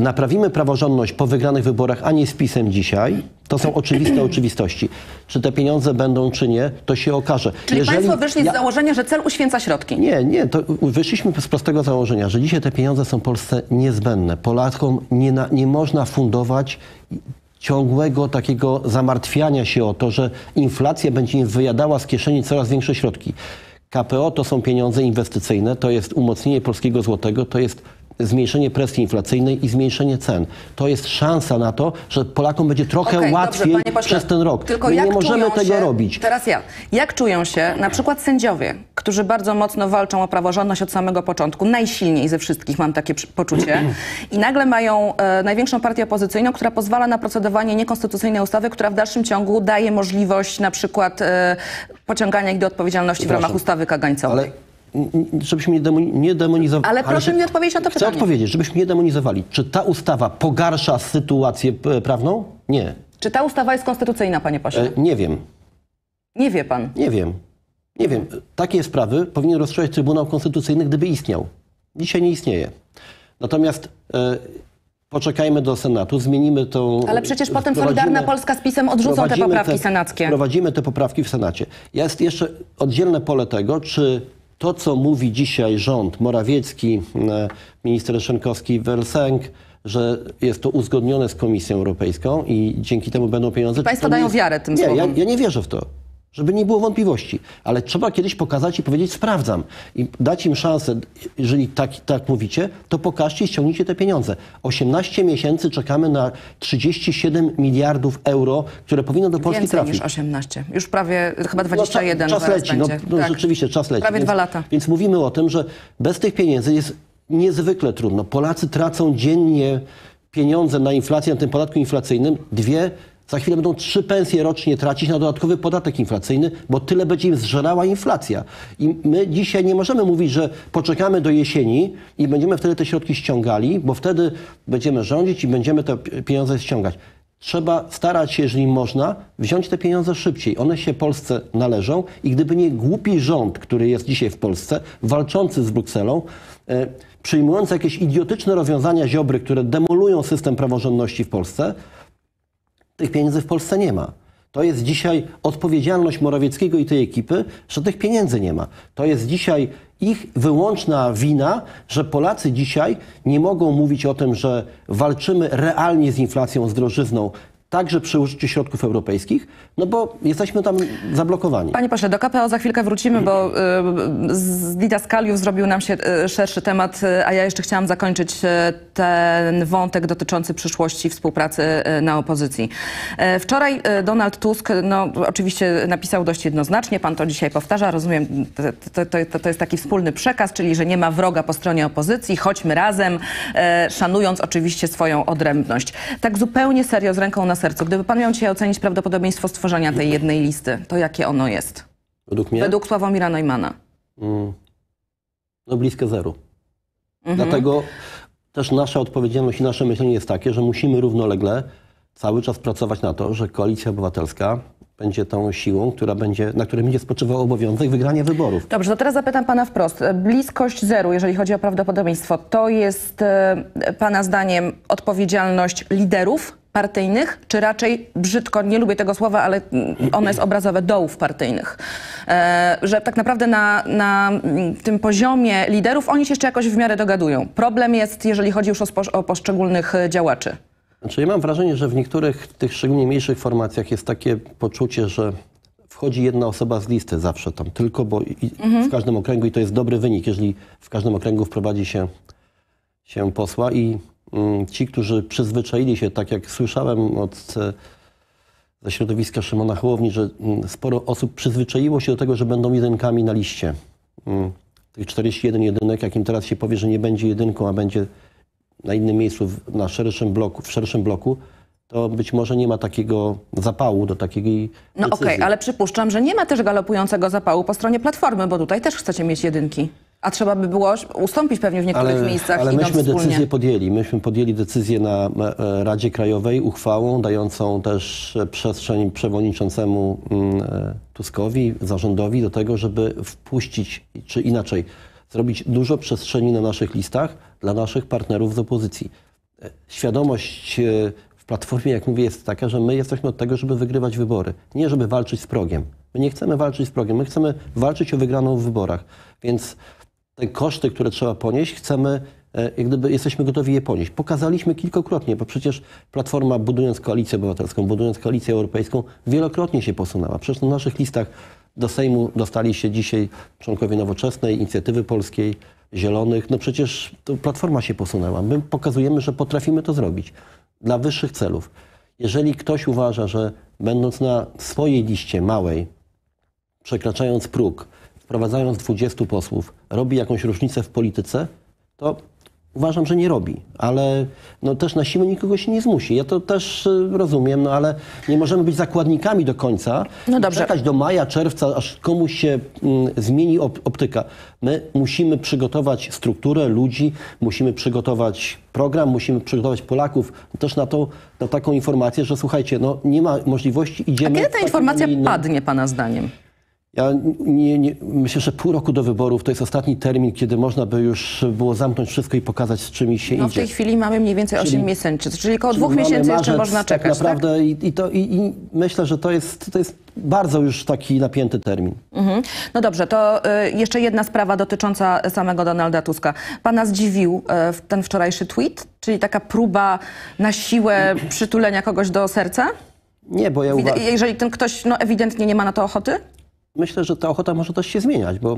naprawimy praworządność po wygranych wyborach, a nie z PiS-em dzisiaj, to są oczywiste oczywistości. Czy te pieniądze będą, czy nie, to się okaże. Czyli państwo wyszli z założenia, że cel uświęca środki. Nie, nie, to wyszliśmy z prostego założenia, że dzisiaj te pieniądze są Polsce niezbędne. Polakom nie można fundować ciągłego takiego zamartwiania się o to, że inflacja będzie im wyjadała z kieszeni coraz większe środki. KPO to są pieniądze inwestycyjne, to jest umocnienie polskiego złotego, to jest zmniejszenie presji inflacyjnej i zmniejszenie cen. To jest szansa na to, że Polakom będzie trochę łatwiej przez ten rok. Tylko my nie możemy tego robić. Teraz Jak czują się na przykład sędziowie, którzy bardzo mocno walczą o praworządność od samego początku, najsilniej ze wszystkich mam takie poczucie, i nagle mają największą partię opozycyjną, która pozwala na procedowanie niekonstytucyjnej ustawy, która w dalszym ciągu daje możliwość na przykład pociągania ich do odpowiedzialności w ramach ustawy kagańcowej. Żebyśmy nie demonizowali. Ale proszę mi odpowiedzieć na to pytanie. Chcę odpowiedzieć, żebyśmy nie demonizowali. Czy ta ustawa pogarsza sytuację prawną? Nie. Czy ta ustawa jest konstytucyjna, panie pośle? Nie wiem. Nie wie pan? Nie wiem. Nie wiem. Takie sprawy powinien rozstrzygać Trybunał Konstytucyjny, gdyby istniał. Dzisiaj nie istnieje. Natomiast poczekajmy do Senatu, zmienimy tą... Ale przecież potem Solidarna Polska z PiS-em odrzucą te poprawki senackie. Prowadzimy te poprawki w Senacie. Jest jeszcze oddzielne pole tego, czy... To, co mówi dzisiaj rząd, Morawiecki, minister Szynkowski, Welsenk, że jest to uzgodnione z Komisją Europejską i dzięki temu będą pieniądze... Państwo dają wiarę tym słowom. Ja nie wierzę w to, żeby nie było wątpliwości. Ale trzeba kiedyś pokazać i powiedzieć, sprawdzam. I dać im szansę, jeżeli tak mówicie, to pokażcie i ściągnijcie te pieniądze. 18 miesięcy czekamy na 37 miliardów euro, które powinno do Polski trafić. Więcej niż 18. Już prawie chyba 21. No, czas leci. No, rzeczywiście, czas leci. Prawie więc, 2 lata. Więc mówimy o tym, że bez tych pieniędzy jest niezwykle trudno. Polacy tracą dziennie pieniądze na inflację, na tym podatku inflacyjnym. Za chwilę będą 3 pensje rocznie tracić na dodatkowy podatek inflacyjny, bo tyle będzie im zżerała inflacja. I my dzisiaj nie możemy mówić, że poczekamy do jesieni i będziemy wtedy te środki ściągali, bo wtedy będziemy rządzić i będziemy te pieniądze ściągać. Trzeba starać się, jeżeli można, wziąć te pieniądze szybciej. One się Polsce należą i gdyby nie głupi rząd, który jest dzisiaj w Polsce, walczący z Brukselą, przyjmujący jakieś idiotyczne rozwiązania Ziobry, które demolują system praworządności w Polsce, tych pieniędzy w Polsce nie ma. To jest dzisiaj odpowiedzialność Morawieckiego i tej ekipy, że tych pieniędzy nie ma. To jest dzisiaj ich wyłączna wina, że Polacy dzisiaj nie mogą mówić o tym, że walczymy realnie z inflacją, z drożyzną, także przy użyciu środków europejskich, no bo jesteśmy tam zablokowani. Panie pośle, do KPO za chwilkę wrócimy, bo z didaskaliów zrobił nam się szerszy temat, a ja jeszcze chciałam zakończyć ten wątek dotyczący przyszłości współpracy na opozycji. Wczoraj Donald Tusk, no oczywiście napisał dość jednoznacznie, pan to dzisiaj powtarza, rozumiem, to jest taki wspólny przekaz, czyli że nie ma wroga po stronie opozycji, chodźmy razem, szanując oczywiście swoją odrębność. Tak zupełnie serio, z ręką na sercu. Gdyby pan miał dzisiaj ocenić prawdopodobieństwo stworzenia tej jednej listy, to jakie ono jest? Według mnie? Według Sławomira Neumanna. No blisko zeru. Dlatego też nasza odpowiedzialność i nasze myślenie jest takie, że musimy równolegle cały czas pracować na to, że Koalicja Obywatelska będzie tą siłą, na której będzie spoczywał obowiązek wygrania wyborów. Dobrze, to teraz zapytam pana wprost. Bliskość zeru, jeżeli chodzi o prawdopodobieństwo, to jest pana zdaniem odpowiedzialność liderów partyjnych, czy raczej brzydko, nie lubię tego słowa, ale ono jest obrazowe, dołów partyjnych. Że tak naprawdę na tym poziomie liderów oni się jeszcze jakoś w miarę dogadują. Problem jest, jeżeli chodzi już o poszczególnych działaczy. Znaczy, ja mam wrażenie, że w niektórych tych szczególnie mniejszych formacjach jest takie poczucie, że wchodzi jedna osoba z listy zawsze tam tylko, bo w każdym okręgu, i to jest dobry wynik, jeżeli w każdym okręgu wprowadzi się posła i ci, którzy przyzwyczaili się, tak jak słyszałem ze środowiska Szymona Hołowni, że sporo osób przyzwyczaiło się do tego, że będą jedynkami na liście. Tych 41 jedynek, jak im teraz się powie, że nie będzie jedynką, a będzie na innym miejscu, w szerszym bloku, to być może nie ma takiego zapału do takiej decyzji. No okej, ale przypuszczam, że nie ma też galopującego zapału po stronie Platformy, bo tutaj też chcecie mieć jedynki. A trzeba by było ustąpić pewnie w niektórych miejscach. Ale myśmy decyzję podjęli. Myśmy podjęli decyzję na Radzie Krajowej uchwałą dającą też przestrzeń przewodniczącemu Tuskowi, zarządowi do tego, żeby wpuścić, czy inaczej, zrobić dużo przestrzeni na naszych listach dla naszych partnerów z opozycji. świadomość w Platformie, jak mówię, jest taka, że my jesteśmy od tego, żeby wygrywać wybory, nie żeby walczyć z progiem. My nie chcemy walczyć z progiem, my chcemy walczyć o wygraną w wyborach. Więc te koszty, które trzeba ponieść, chcemy, jak gdyby jesteśmy gotowi je ponieść. Pokazaliśmy kilkukrotnie, bo przecież Platforma, budując Koalicję Obywatelską, budując Koalicję Europejską, wielokrotnie się posunęła. Przecież na naszych listach do Sejmu dostali się dzisiaj członkowie Nowoczesnej, Inicjatywy Polskiej, Zielonych. No przecież to Platforma się posunęła. My pokazujemy, że potrafimy to zrobić dla wyższych celów. Jeżeli ktoś uważa, że będąc na swojej liście małej, przekraczając próg, wprowadzając 20 posłów, robi jakąś różnicę w polityce, to uważam, że nie robi, ale no też na siłę nikogo się nie zmusi. Ja to też rozumiem, no ale nie możemy być zakładnikami do końca. No dobrze. Czekać do maja, czerwca, aż komuś się zmieni optyka. My musimy przygotować strukturę ludzi, musimy przygotować program, musimy przygotować Polaków też na to, na taką informację, że słuchajcie, no nie ma możliwości, idziemy... A kiedy ta informacja padnie, pana zdaniem? Ja myślę, że pół roku do wyborów to jest ostatni termin, kiedy można by już było zamknąć wszystko i pokazać, z czym się idzie. No w tej chwili mamy mniej więcej 8 miesięcy, czyli około 2 miesięcy jeszcze można czekać. Tak naprawdę, tak? I myślę, że to jest bardzo już taki napięty termin. Mhm. No dobrze, to jeszcze jedna sprawa dotycząca samego Donalda Tuska. Pana zdziwił ten wczorajszy tweet, czyli taka próba na siłę przytulenia kogoś do serca? Nie, bo ja uważam... Jeżeli ten ktoś ewidentnie nie ma na to ochoty? Myślę, że ta ochota może też się zmieniać, bo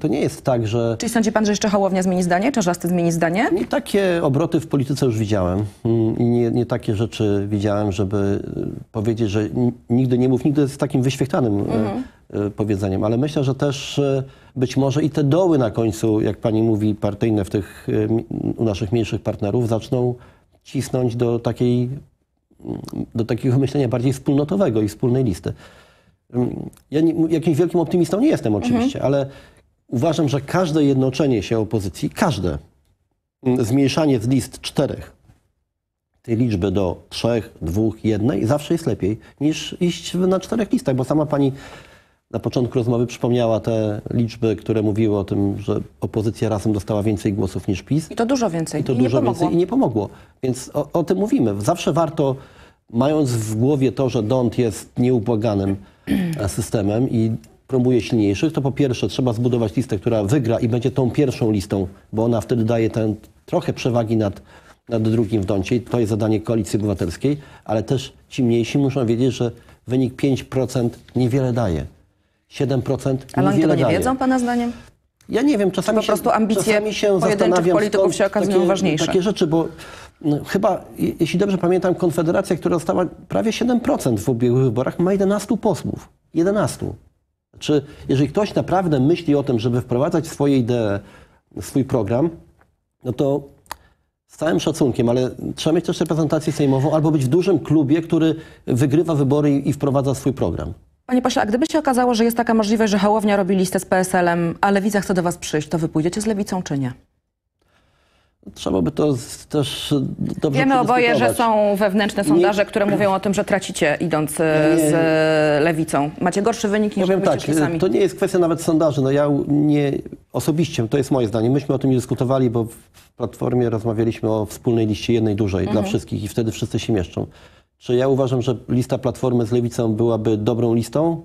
to nie jest tak, że... Czyli sądzi pan, że jeszcze Hołownia zmieni zdanie? Czarzasty zmieni zdanie? Nie takie obroty w polityce już widziałem. Nie takie rzeczy widziałem, żeby powiedzieć, że nigdy nie mów, nigdy z takim wyświechtanym powiedzeniem. Ale myślę, że też być może i te doły na końcu, jak pani mówi, partyjne u naszych mniejszych partnerów zaczną cisnąć do takiego myślenia bardziej wspólnotowego i wspólnej listy. Ja jakimś wielkim optymistą nie jestem oczywiście, ale uważam, że każde jednoczenie się opozycji, każde zmniejszanie z list 4, tej liczby do 3, 2, 1 zawsze jest lepiej niż iść na 4 listach, bo sama pani na początku rozmowy przypomniała te liczby, które mówiły o tym, że opozycja razem dostała więcej głosów niż PiS. I to dużo więcej. I to dużo więcej i nie pomogło. Więc o tym mówimy. Zawsze warto... Mając w głowie to, że Don't jest nieubłaganym systemem i promuje silniejszych, to po pierwsze trzeba zbudować listę, która wygra i będzie tą pierwszą listą, bo ona wtedy daje ten trochę przewagi nad drugim w Doncie. To jest zadanie Koalicji Obywatelskiej, ale też ci mniejsi muszą wiedzieć, że wynik 5% niewiele daje. 7% ale oni tego nie wiedzą, pana zdaniem? Ja nie wiem, czasami po prostu ambicje się pojedynczych polityków się okazują ważniejsze. Takie rzeczy, bo chyba, jeśli dobrze pamiętam, Konfederacja, która dostała prawie 7% w ubiegłych wyborach, ma 11 posłów. 11. Czy jeżeli ktoś naprawdę myśli o tym, żeby wprowadzać swoje idee, swój program, no to z całym szacunkiem, ale trzeba mieć też reprezentację sejmową albo być w dużym klubie, który wygrywa wybory i wprowadza swój program. Panie pośle, a gdyby się okazało, że jest taka możliwość, że Hołownia robi listę z PSL-em, a Lewica chce do was przyjść, to wy pójdziecie z Lewicą czy nie? Trzeba by to też dobrze... Wiemy oboje, że są wewnętrzne sondaże, które mówią o tym, że tracicie idąc z Lewicą. Macie gorszy wynik niż robicie sami. To nie jest kwestia nawet sondaży. No ja osobiście, to jest moje zdanie, myśmy o tym nie dyskutowali, bo w Platformie rozmawialiśmy o wspólnej liście jednej dużej dla wszystkich i wtedy wszyscy się mieszczą. Czy ja uważam, że lista Platformy z Lewicą byłaby dobrą listą?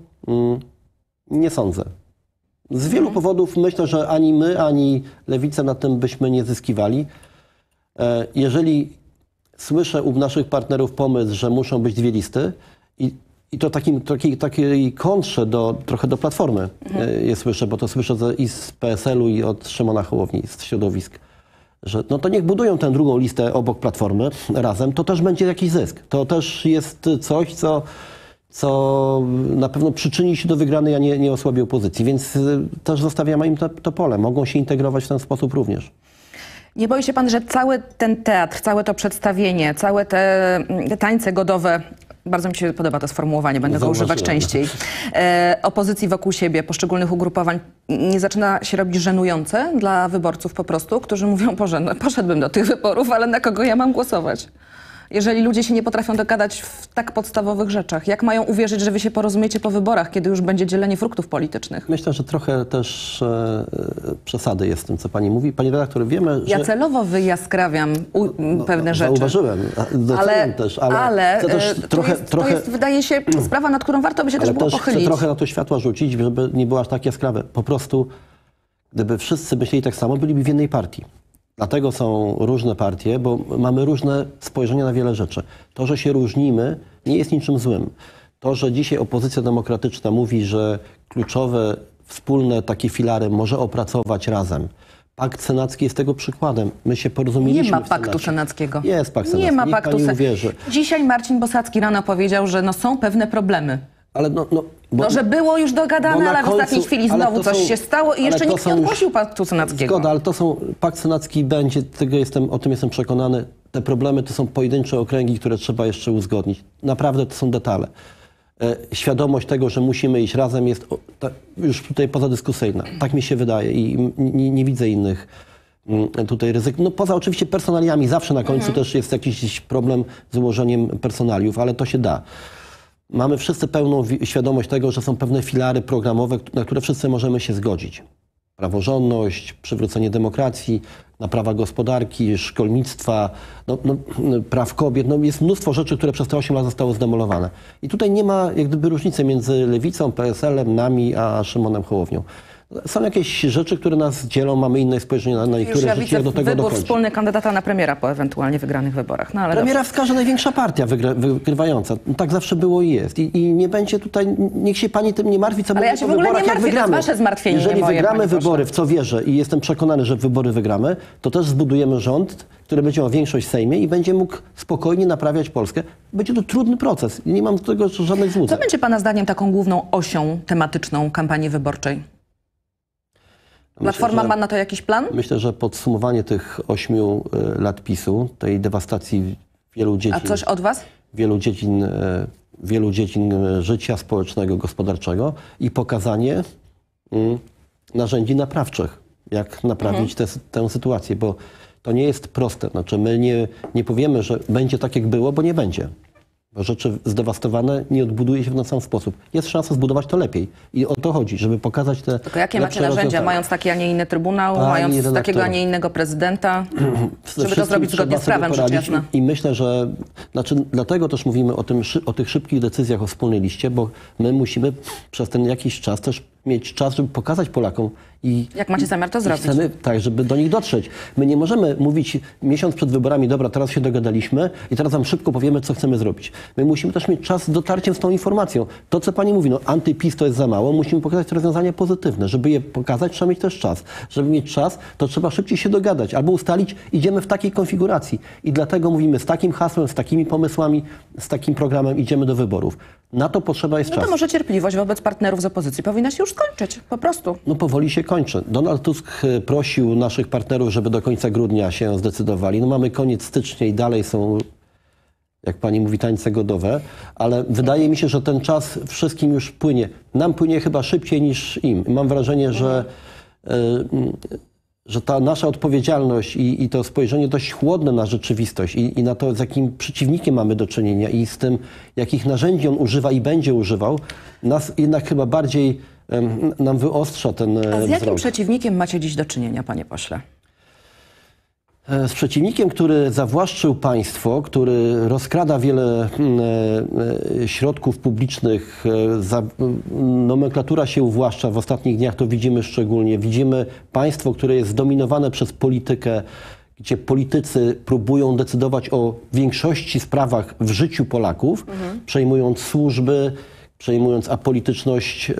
Nie sądzę. Z wielu powodów myślę, że ani my, ani Lewica na tym byśmy nie zyskiwali. Jeżeli słyszę u naszych partnerów pomysł, że muszą być dwie listy i to takiej kontrze trochę do Platformy je słyszę, bo to słyszę i z PSL-u i od Szymona Hołowni, z środowisk, że no to niech budują tę drugą listę obok Platformy razem, to też będzie jakiś zysk. To też jest coś, co na pewno przyczyni się do wygranej, a nie osłabi opozycji. Więc też zostawiamy im to pole. Mogą się integrować w ten sposób również. Nie boi się pan, że cały ten teatr, całe to przedstawienie, całe te tańce godowe, bardzo mi się podoba to sformułowanie, będę go używać częściej, opozycji wokół siebie, poszczególnych ugrupowań, nie zaczyna się robić żenujące dla wyborców po prostu, którzy mówią, Boże, no, poszedłbym do tych wyborów, ale na kogo ja mam głosować? jeżeli ludzie się nie potrafią dogadać w tak podstawowych rzeczach? Jak mają uwierzyć, że wy się porozumiecie po wyborach, kiedy już będzie dzielenie fruktów politycznych? Myślę, że trochę też przesady jest w tym, co pani mówi. Pani redaktor, wiemy, że... Ja celowo wyjaskrawiam pewne rzeczy. Zauważyłem, ale to jest, wydaje się, sprawa, nad którą warto by się też było pochylić. Chcę trochę na to światła rzucić, żeby nie było aż tak jaskrawe. Po prostu, gdyby wszyscy myśleli tak samo, byliby w jednej partii. Dlatego są różne partie, bo mamy różne spojrzenia na wiele rzeczy. To, że się różnimy, nie jest niczym złym. To, że dzisiaj opozycja demokratyczna mówi, że kluczowe, wspólne takie filary może opracować razem. Pakt senacki jest tego przykładem. My się porozumieliśmy. Nie ma paktu senackiego. Jest pakt senacki. Nie ma paktu senackiego. Dzisiaj Marcin Bosacki rano powiedział, że no są pewne problemy. Ale że było już dogadane, ale w ostatniej chwili znowu coś się stało i jeszcze nikt nie ogłosił paktu senackiego. Zgoda, ale to są... Pakt senacki będzie, o tym jestem przekonany. Te problemy to są pojedyncze okręgi, które trzeba jeszcze uzgodnić. Naprawdę to są detale. Świadomość tego, że musimy iść razem jest już tutaj pozadyskusyjna. Tak mi się wydaje i nie widzę innych tutaj ryzyk. No poza oczywiście personaliami. Zawsze na końcu też jest jakiś problem z ułożeniem personaliów, ale to się da. Mamy wszyscy pełną świadomość tego, że są pewne filary programowe, na które wszyscy możemy się zgodzić. Praworządność, przywrócenie demokracji, naprawa gospodarki, szkolnictwa, praw kobiet. Jest mnóstwo rzeczy, które przez te 8 lat zostały zdemolowane. I tutaj nie ma jak gdyby różnicy między Lewicą, PSL-em, nami, a Szymonem Hołownią. Są jakieś rzeczy, które nas dzielą, mamy inne spojrzenie na niektóre rzeczy, jak do tego dochodzi. Wybór wspólny kandydata na premiera po ewentualnie wygranych wyborach. No, ale premiera wskaże największa partia wygrywająca. Tak zawsze było i jest. I nie będzie tutaj, niech się pani tym nie martwi, co będzie po wyborach, jak wygramy. Jeżeli wygramy wybory, w co wierzę i jestem przekonany, że wybory wygramy, to też zbudujemy rząd, który będzie miał większość w Sejmie i będzie mógł spokojnie naprawiać Polskę. Będzie to trudny proces. Nie mam do tego żadnych złudzeń. Co będzie pana zdaniem taką główną osią tematyczną kampanii wyborczej? Platforma ma na to jakiś plan? Myślę, że podsumowanie tych 8 lat PiS-u, tej dewastacji wielu dziedzin... A coś od was? Wielu dziedzin życia społecznego, gospodarczego i pokazanie narzędzi naprawczych, jak naprawić tę sytuację, bo to nie jest proste. Znaczy my nie powiemy, że będzie tak jak było, bo nie będzie. Bo rzeczy zdewastowane nie odbuduje się w ten sam sposób. Jest szansa zbudować to lepiej. I o to chodzi, żeby pokazać te... Tylko jakie macie narzędzia, mając taki, a nie inny trybunał, mając takiego, a nie innego prezydenta, żeby to zrobić zgodnie z prawem, rzecz jasna. I myślę, że... dlatego też mówimy o tych szybkich decyzjach o wspólnej liście, bo my musimy przez ten jakiś czas też mieć czas, żeby pokazać Polakom jak macie zamiar to zrobić. Chcemy, tak, żeby do nich dotrzeć. My nie możemy mówić miesiąc przed wyborami, dobra, teraz się dogadaliśmy i teraz wam szybko powiemy, co chcemy zrobić. My musimy też mieć czas z dotarciem z tą informacją. To, co pani mówi, antypis to jest za mało, musimy pokazać rozwiązania pozytywne. Żeby je pokazać, trzeba mieć też czas. Żeby mieć czas, to trzeba szybciej się dogadać albo ustalić, idziemy w takiej konfiguracji. I dlatego mówimy z takim hasłem, z takimi pomysłami, z takim programem idziemy do wyborów. Na to potrzeba jest czasu. No to może cierpliwość wobec partnerów z opozycji powinna się już skończyć, po prostu. No powoli się kończy. Donald Tusk prosił naszych partnerów, żeby do końca grudnia się zdecydowali. No mamy koniec stycznia i dalej są, jak pani mówi, tańce godowe, ale wydaje mi się, że ten czas wszystkim już płynie. Nam płynie chyba szybciej niż im. Mam wrażenie, że ta nasza odpowiedzialność i to spojrzenie dość chłodne na rzeczywistość i na to, z jakim przeciwnikiem mamy do czynienia i z tym, jakich narzędzi on używa i będzie używał, nas jednak chyba bardziej nam wyostrza ten wzrok. A z jakim przeciwnikiem macie dziś do czynienia, panie pośle? Z przeciwnikiem, który zawłaszczył państwo, który rozkrada wiele środków publicznych. Nomenklatura się uwłaszcza w ostatnich dniach, to widzimy szczególnie. Widzimy państwo, które jest zdominowane przez politykę, gdzie politycy próbują decydować o większości sprawach w życiu Polaków, przejmując służby, przejmując apolityczność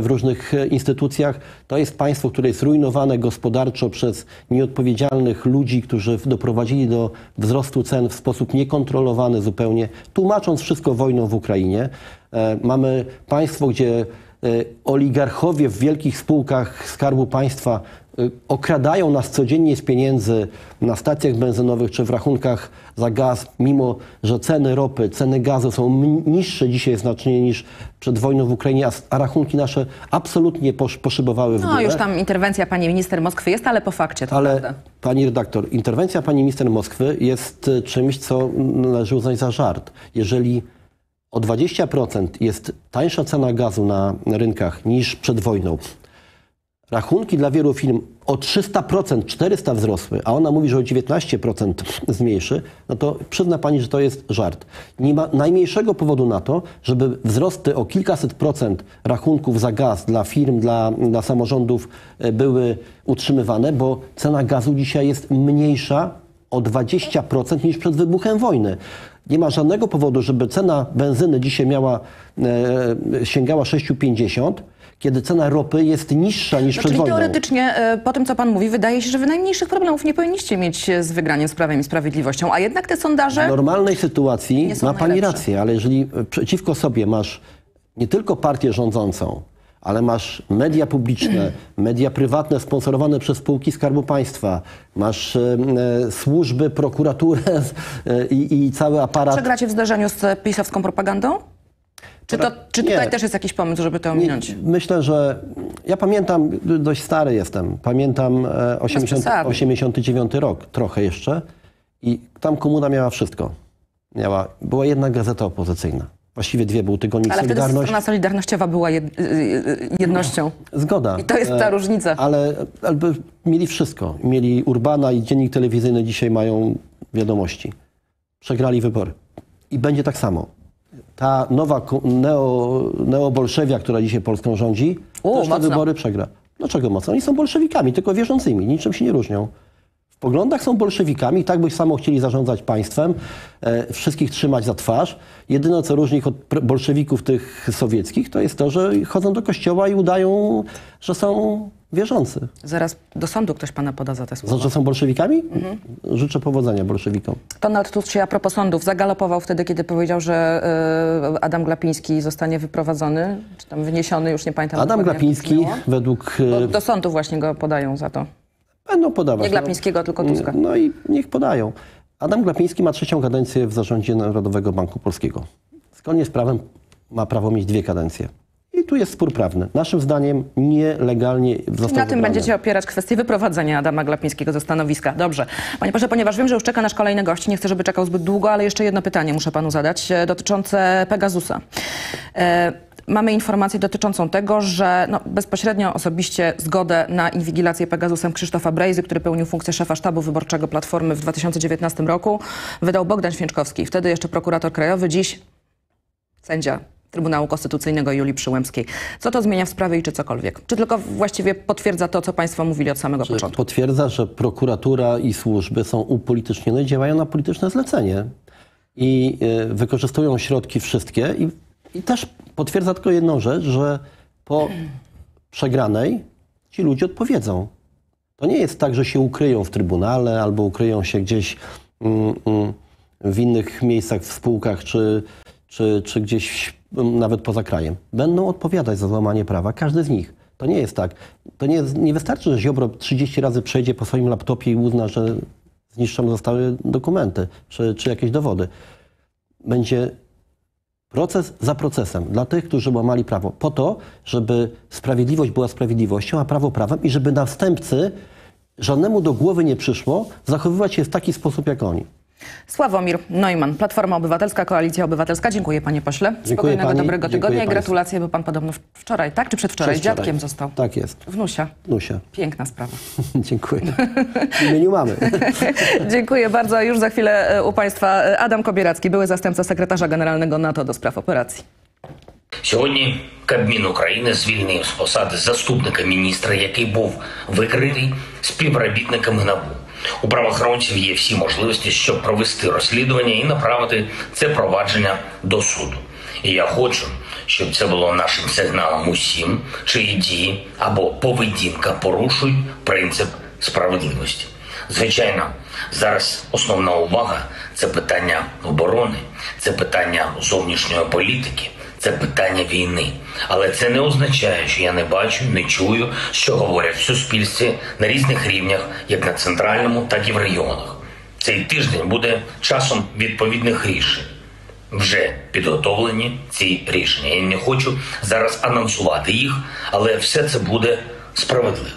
w różnych instytucjach. To jest państwo, które jest rujnowane gospodarczo przez nieodpowiedzialnych ludzi, którzy doprowadzili do wzrostu cen w sposób niekontrolowany zupełnie, tłumacząc wszystko wojną w Ukrainie. Mamy państwo, gdzie oligarchowie w wielkich spółkach Skarbu Państwa okradają nas codziennie z pieniędzy na stacjach benzynowych czy w rachunkach za gaz, mimo że ceny ropy, ceny gazu są niższe dzisiaj znacznie niż przed wojną w Ukrainie, a rachunki nasze absolutnie poszybowały w górę. No już tam interwencja pani minister Moskwy jest, ale po fakcie to prawda. Pani redaktor, interwencja pani minister Moskwy jest czymś, co należy uznać za żart. Jeżeli o 20% jest tańsza cena gazu na rynkach niż przed wojną, rachunki dla wielu firm o 300%, 400% wzrosły, a ona mówi, że o 19% zmniejszy, no to przyzna pani, że to jest żart. Nie ma najmniejszego powodu na to, żeby wzrosty o kilkaset procent rachunków za gaz dla firm, dla samorządów były utrzymywane, bo cena gazu dzisiaj jest mniejsza o 20% niż przed wybuchem wojny. Nie ma żadnego powodu, żeby cena benzyny dzisiaj sięgała 6,50, kiedy cena ropy jest niższa niż przed wojną. Teoretycznie po tym, co pan mówi, wydaje się, że wy najmniejszych problemów nie powinniście mieć z wygraniem z Prawem i Sprawiedliwością, a jednak te sondaże... W normalnej sytuacji ma pani rację, ale jeżeli przeciwko sobie masz nie tylko partię rządzącą, ale masz media publiczne, media prywatne sponsorowane przez spółki Skarbu Państwa, masz służby, prokuraturę i cały aparat... Przegracie w zderzeniu z pisowską propagandą? Czy tutaj też jest jakiś pomysł, żeby to ominąć? Nie, myślę, że... Ja pamiętam, dość stary jestem, pamiętam 89 rok, trochę jeszcze, i tam komuna miała wszystko. Była jedna gazeta opozycyjna. Właściwie dwie, był tygodnik Solidarność. Ale wtedy strona solidarnościowa była jednością. Zgoda. I to jest ta różnica. Ale mieli wszystko. Mieli Urbana i dziennik telewizyjny, dzisiaj mają Wiadomości. Przegrali wybory. I będzie tak samo. Ta nowa neobolszewia, która dzisiaj Polską rządzi, też te wybory przegra. Dlaczego mocno? Oni są bolszewikami, tylko wierzącymi. Niczym się nie różnią. W poglądach są bolszewikami. Tak by samo chcieli zarządzać państwem. Wszystkich trzymać za twarz. Jedyne, co różni ich od bolszewików tych sowieckich, to jest to, że chodzą do kościoła i udają, że są wierzący. Zaraz do sądu ktoś pana poda za te słowa. Że są bolszewikami? Mhm. Życzę powodzenia bolszewikom. Donald Tusk się a propos sądów zagalopował wtedy, kiedy powiedział, że Adam Glapiński zostanie wyprowadzony, czy tam wyniesiony, już nie pamiętam. Adam Glapiński według... Do sądu właśnie go podają za to. Będą podawać. Nie Glapińskiego, tylko Tuska. No i niech podają. Adam Glapiński ma trzecią kadencję w zarządzie Narodowego Banku Polskiego. Zgodnie z prawem ma prawo mieć dwie kadencje. I tu jest spór prawny. Naszym zdaniem nielegalnie został wybrany. Na tym będziecie opierać kwestię wyprowadzenia Adama Glapińskiego ze stanowiska. Dobrze. Panie pośle, ponieważ wiem, że już czeka nasz kolejny gość, nie chcę, żeby czekał zbyt długo, ale jeszcze jedno pytanie muszę panu zadać dotyczące Pegasusa. Mamy informację dotyczącą tego, że bezpośrednio osobiście zgodę na inwigilację Pegasusem Krzysztofa Brejzy, który pełnił funkcję szefa sztabu wyborczego Platformy w 2019 roku, wydał Bogdan Święczkowski, wtedy jeszcze prokurator krajowy, dziś sędzia Trybunału Konstytucyjnego Julii Przyłębskiej. Co to zmienia w sprawie i czy cokolwiek? Czy tylko właściwie potwierdza to, co państwo mówili od samego początku? Potwierdza, że prokuratura i służby są upolitycznione, działają na polityczne zlecenie i wykorzystują środki wszystkie i też potwierdza tylko jedną rzecz, że po przegranej ci ludzie odpowiedzą. To nie jest tak, że się ukryją w trybunale albo ukryją się gdzieś w innych miejscach, w spółkach czy gdzieś nawet poza krajem. Będą odpowiadać za złamanie prawa, każdy z nich. To nie jest tak. To nie wystarczy, że Ziobro 30 razy przejdzie po swoim laptopie i uzna, że zniszczone zostały dokumenty czy jakieś dowody. Będzie proces za procesem dla tych, którzy łamali prawo. Po to, żeby sprawiedliwość była sprawiedliwością, a prawo prawem i żeby następcy żadnemu do głowy nie przyszło zachowywać się w taki sposób jak oni. Sławomir Neumann, Platforma Obywatelska, Koalicja Obywatelska. Dziękuję panie pośle. Spokojnego, dobrego tygodnia i gratulacje, bo pan podobno wczoraj, tak czy przedwczoraj, dziadkiem został. Tak jest. Wnusia. Piękna sprawa. Dziękuję. W imieniu mamy. Dziękuję bardzo. Już za chwilę u państwa Adam Kobieracki, były zastępca sekretarza generalnego NATO do spraw operacji. Сьогодні Кабмін України звільнив з посади заступника міністра, який був викритий співробітниками НАБУ. У правоохоронців є всі можливості, щоб провести розслідування і направити це провадження до суду. І я хочу, щоб це було нашим сигналом усім, чиї дії або поведінка порушують принцип справедливості. Звичайно, зараз основна увага – це питання оборони, це питання зовнішньої політики, це питання війни. Але це не означає, що я не бачу, не чую, що говорять в суспільстві на різних рівнях, як на центральному, так і в районах. Цей тиждень буде часом відповідних рішень. Вже підготовлені ці рішення. Я не хочу зараз анонсувати їх, але все це буде справедливо.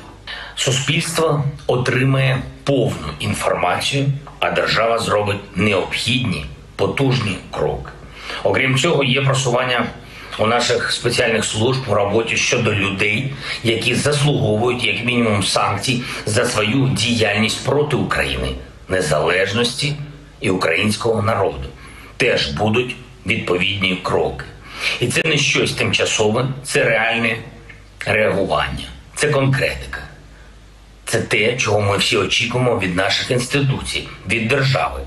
Суспільство отримає повну інформацію, а держава зробить необхідні, потужні кроки. Окрім цього, є просування у наших спеціальних служб у роботі щодо людей, які заслуговують як мінімум санкцій за свою діяльність проти України, незалежності і українського народу. Теж будуть відповідні кроки. І це не щось тимчасове, це реальне реагування, це конкретика. Це те, чого ми всі очікуємо від наших інституцій, від держави.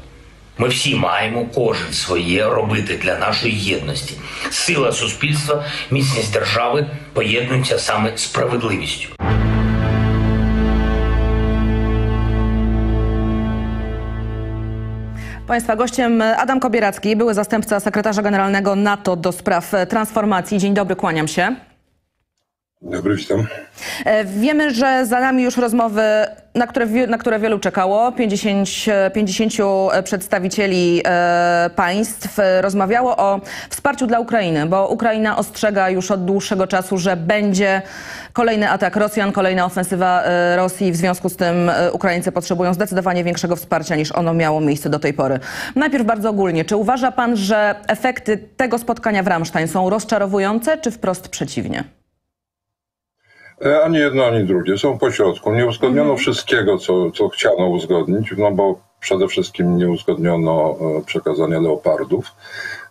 Ми всі маємо, кожен своє, робити для нашої єдності. Сила суспільства, міцність держави поєднуються саме з справедливістю. Państwa gościem Adam Kobieracki, były zastępca sekretarza generalnego NATO do spraw transformacji. Dzień dobry, kłaniam się. Dobry, witam. Wiemy, że za nami już rozmowy, na które wielu czekało. 50 przedstawicieli państw rozmawiało o wsparciu dla Ukrainy, bo Ukraina ostrzega już od dłuższego czasu, że będzie kolejny atak Rosjan, kolejna ofensywa Rosji. W związku z tym Ukraińcy potrzebują zdecydowanie większego wsparcia, niż ono miało miejsce do tej pory. Najpierw bardzo ogólnie. Czy uważa pan, że efekty tego spotkania w Ramstein są rozczarowujące, czy wprost przeciwnie? Ani jedno, ani drugie. Są po środku. Nie uzgodniono wszystkiego, co chciano uzgodnić, no bo przede wszystkim nie uzgodniono przekazania Leopardów.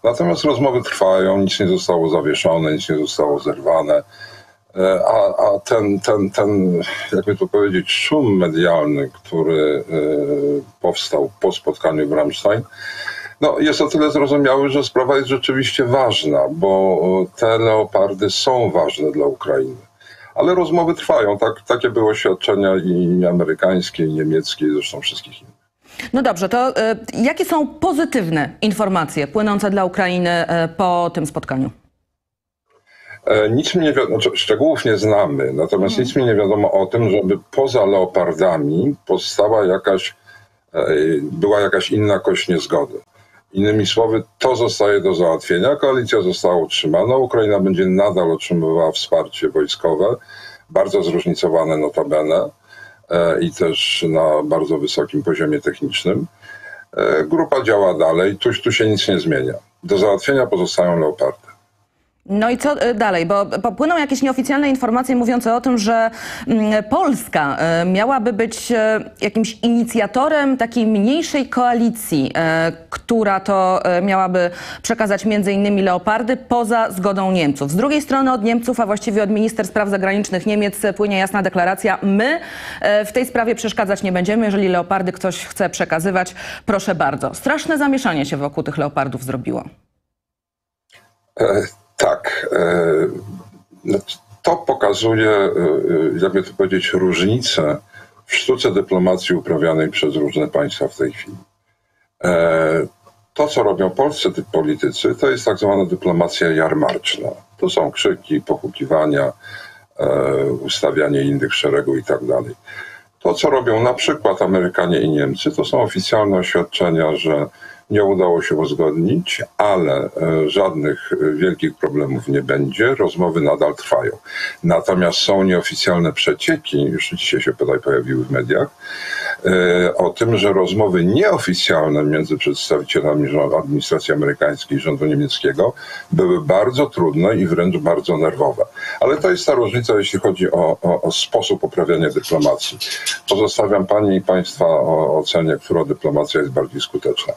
Natomiast rozmowy trwają, nic nie zostało zawieszone, nic nie zostało zerwane. A ten jakby to powiedzieć, szum medialny, który powstał po spotkaniu w Ramstein, no, jest o tyle zrozumiały, że sprawa jest rzeczywiście ważna, bo te Leopardy są ważne dla Ukrainy. Ale rozmowy trwają. Takie były oświadczenia i amerykańskie, i niemieckie, i zresztą wszystkich innych. No dobrze, to jakie są pozytywne informacje płynące dla Ukrainy po tym spotkaniu? Nic mi nie wiadomo, szczegółów nie znamy, natomiast nic mi nie wiadomo o tym, żeby poza Leopardami była jakaś inna kość niezgody. Innymi słowy, to zostaje do załatwienia. Koalicja została utrzymana. Ukraina będzie nadal otrzymywała wsparcie wojskowe, bardzo zróżnicowane notabene i też na bardzo wysokim poziomie technicznym. Grupa działa dalej. Tu się nic nie zmienia. Do załatwienia pozostają Leopardy. No i co dalej? Bo popłyną jakieś nieoficjalne informacje mówiące o tym, że Polska miałaby być jakimś inicjatorem takiej mniejszej koalicji, która to miałaby przekazać między innymi Leopardy poza zgodą Niemców. Z drugiej strony od Niemców, a właściwie od minister spraw zagranicznych Niemiec płynie jasna deklaracja: my w tej sprawie przeszkadzać nie będziemy, jeżeli Leopardy ktoś chce przekazywać, proszę bardzo. Straszne zamieszanie się wokół tych Leopardów zrobiło. Tak, to pokazuje, jakby to powiedzieć, różnicę w sztuce dyplomacji uprawianej przez różne państwa w tej chwili. To, co robią polscy politycy, to jest tak zwana dyplomacja jarmarczna. To są krzyki, pochukiwania, ustawianie innych w szeregu i tak dalej. To, co robią na przykład Amerykanie i Niemcy, to są oficjalne oświadczenia, że nie udało się uzgodnić, ale żadnych wielkich problemów nie będzie. Rozmowy nadal trwają. Natomiast są nieoficjalne przecieki, już dzisiaj się pojawiły w mediach, o tym, że rozmowy nieoficjalne między przedstawicielami administracji amerykańskiej i rządu niemieckiego były bardzo trudne i wręcz bardzo nerwowe. Ale to jest ta różnica, jeśli chodzi o sposób uprawiania dyplomacji. Pozostawiam pani i państwa o ocenie, która dyplomacja jest bardziej skuteczna.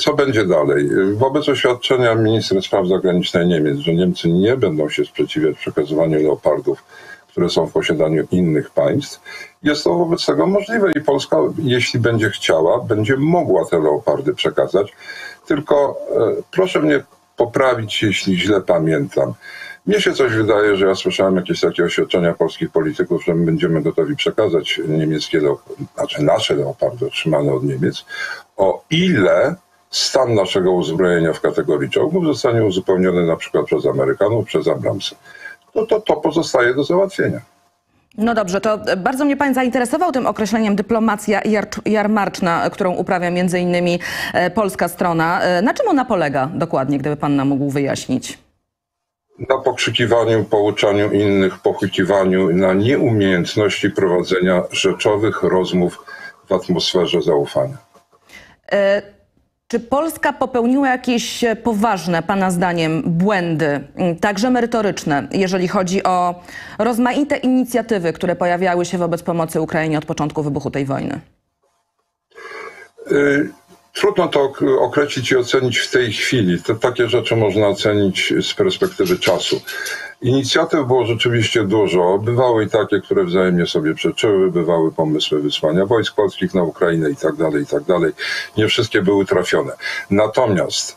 Co będzie dalej? Wobec oświadczenia minister spraw zagranicznych Niemiec, że Niemcy nie będą się sprzeciwiać przekazywaniu Leopardów, które są w posiadaniu innych państw, jest to wobec tego możliwe i Polska, jeśli będzie chciała, będzie mogła te Leopardy przekazać. Tylko proszę mnie poprawić, jeśli źle pamiętam. Mnie się coś wydaje, że ja słyszałem jakieś takie oświadczenia polskich polityków, że my będziemy gotowi przekazać niemieckie, znaczy nasze Leopardy otrzymane od Niemiec, o ile stan naszego uzbrojenia w kategorii czołgów zostanie uzupełniony na przykład przez Amerykanów, przez Abramsa. No to pozostaje do załatwienia. No dobrze, to bardzo mnie pan zainteresował tym określeniem dyplomacja jarmarczna, którą uprawia między innymi polska strona. Na czym ona polega dokładnie, gdyby pan nam mógł wyjaśnić? Na pokrzykiwaniu, pouczaniu innych, pochukiwaniu, na nieumiejętności prowadzenia rzeczowych rozmów w atmosferze zaufania. Czy Polska popełniła jakieś poważne, pana zdaniem, błędy, także merytoryczne, jeżeli chodzi o rozmaite inicjatywy, które pojawiały się wobec pomocy Ukrainie od początku wybuchu tej wojny? Trudno to określić i ocenić w tej chwili. Takie rzeczy można ocenić z perspektywy czasu. Inicjatyw było rzeczywiście dużo. Bywały i takie, które wzajemnie sobie przeczyły. Bywały pomysły wysłania wojsk polskich na Ukrainę i tak dalej, i tak dalej. Nie wszystkie były trafione. Natomiast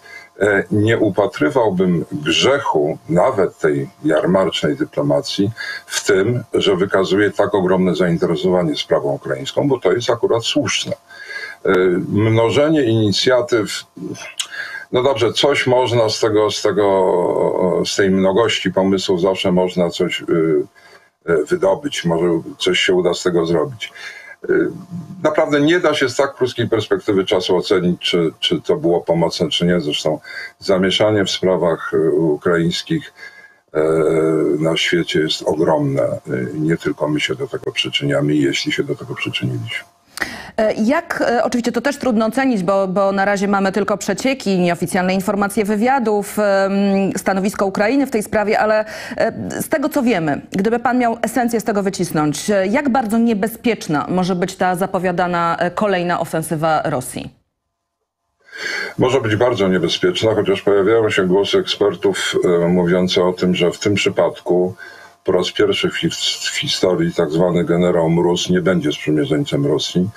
nie upatrywałbym grzechu nawet tej jarmarcznej dyplomacji w tym, że wykazuje tak ogromne zainteresowanie sprawą ukraińską, bo to jest akurat słuszne. Mnożenie inicjatyw, no dobrze, coś można z tej mnogości pomysłów zawsze można coś wydobyć, może coś się uda z tego zrobić. Naprawdę nie da się z tak krótkiej perspektywy czasu ocenić, czy to było pomocne, czy nie. Zresztą zamieszanie w sprawach ukraińskich na świecie jest ogromne. Nie tylko my się do tego przyczyniamy, jeśli się do tego przyczyniliśmy. Jak, oczywiście to też trudno ocenić, bo na razie mamy tylko przecieki, nieoficjalne informacje wywiadów, stanowisko Ukrainy w tej sprawie, ale z tego co wiemy, gdyby pan miał esencję z tego wycisnąć, jak bardzo niebezpieczna może być ta zapowiadana kolejna ofensywa Rosji? Może być bardzo niebezpieczna, chociaż pojawiają się głosy ekspertów mówiące o tym, że w tym przypadku po raz pierwszy w historii tak zwany generał Mróz nie będzie sprzymierzeńcem Rosji.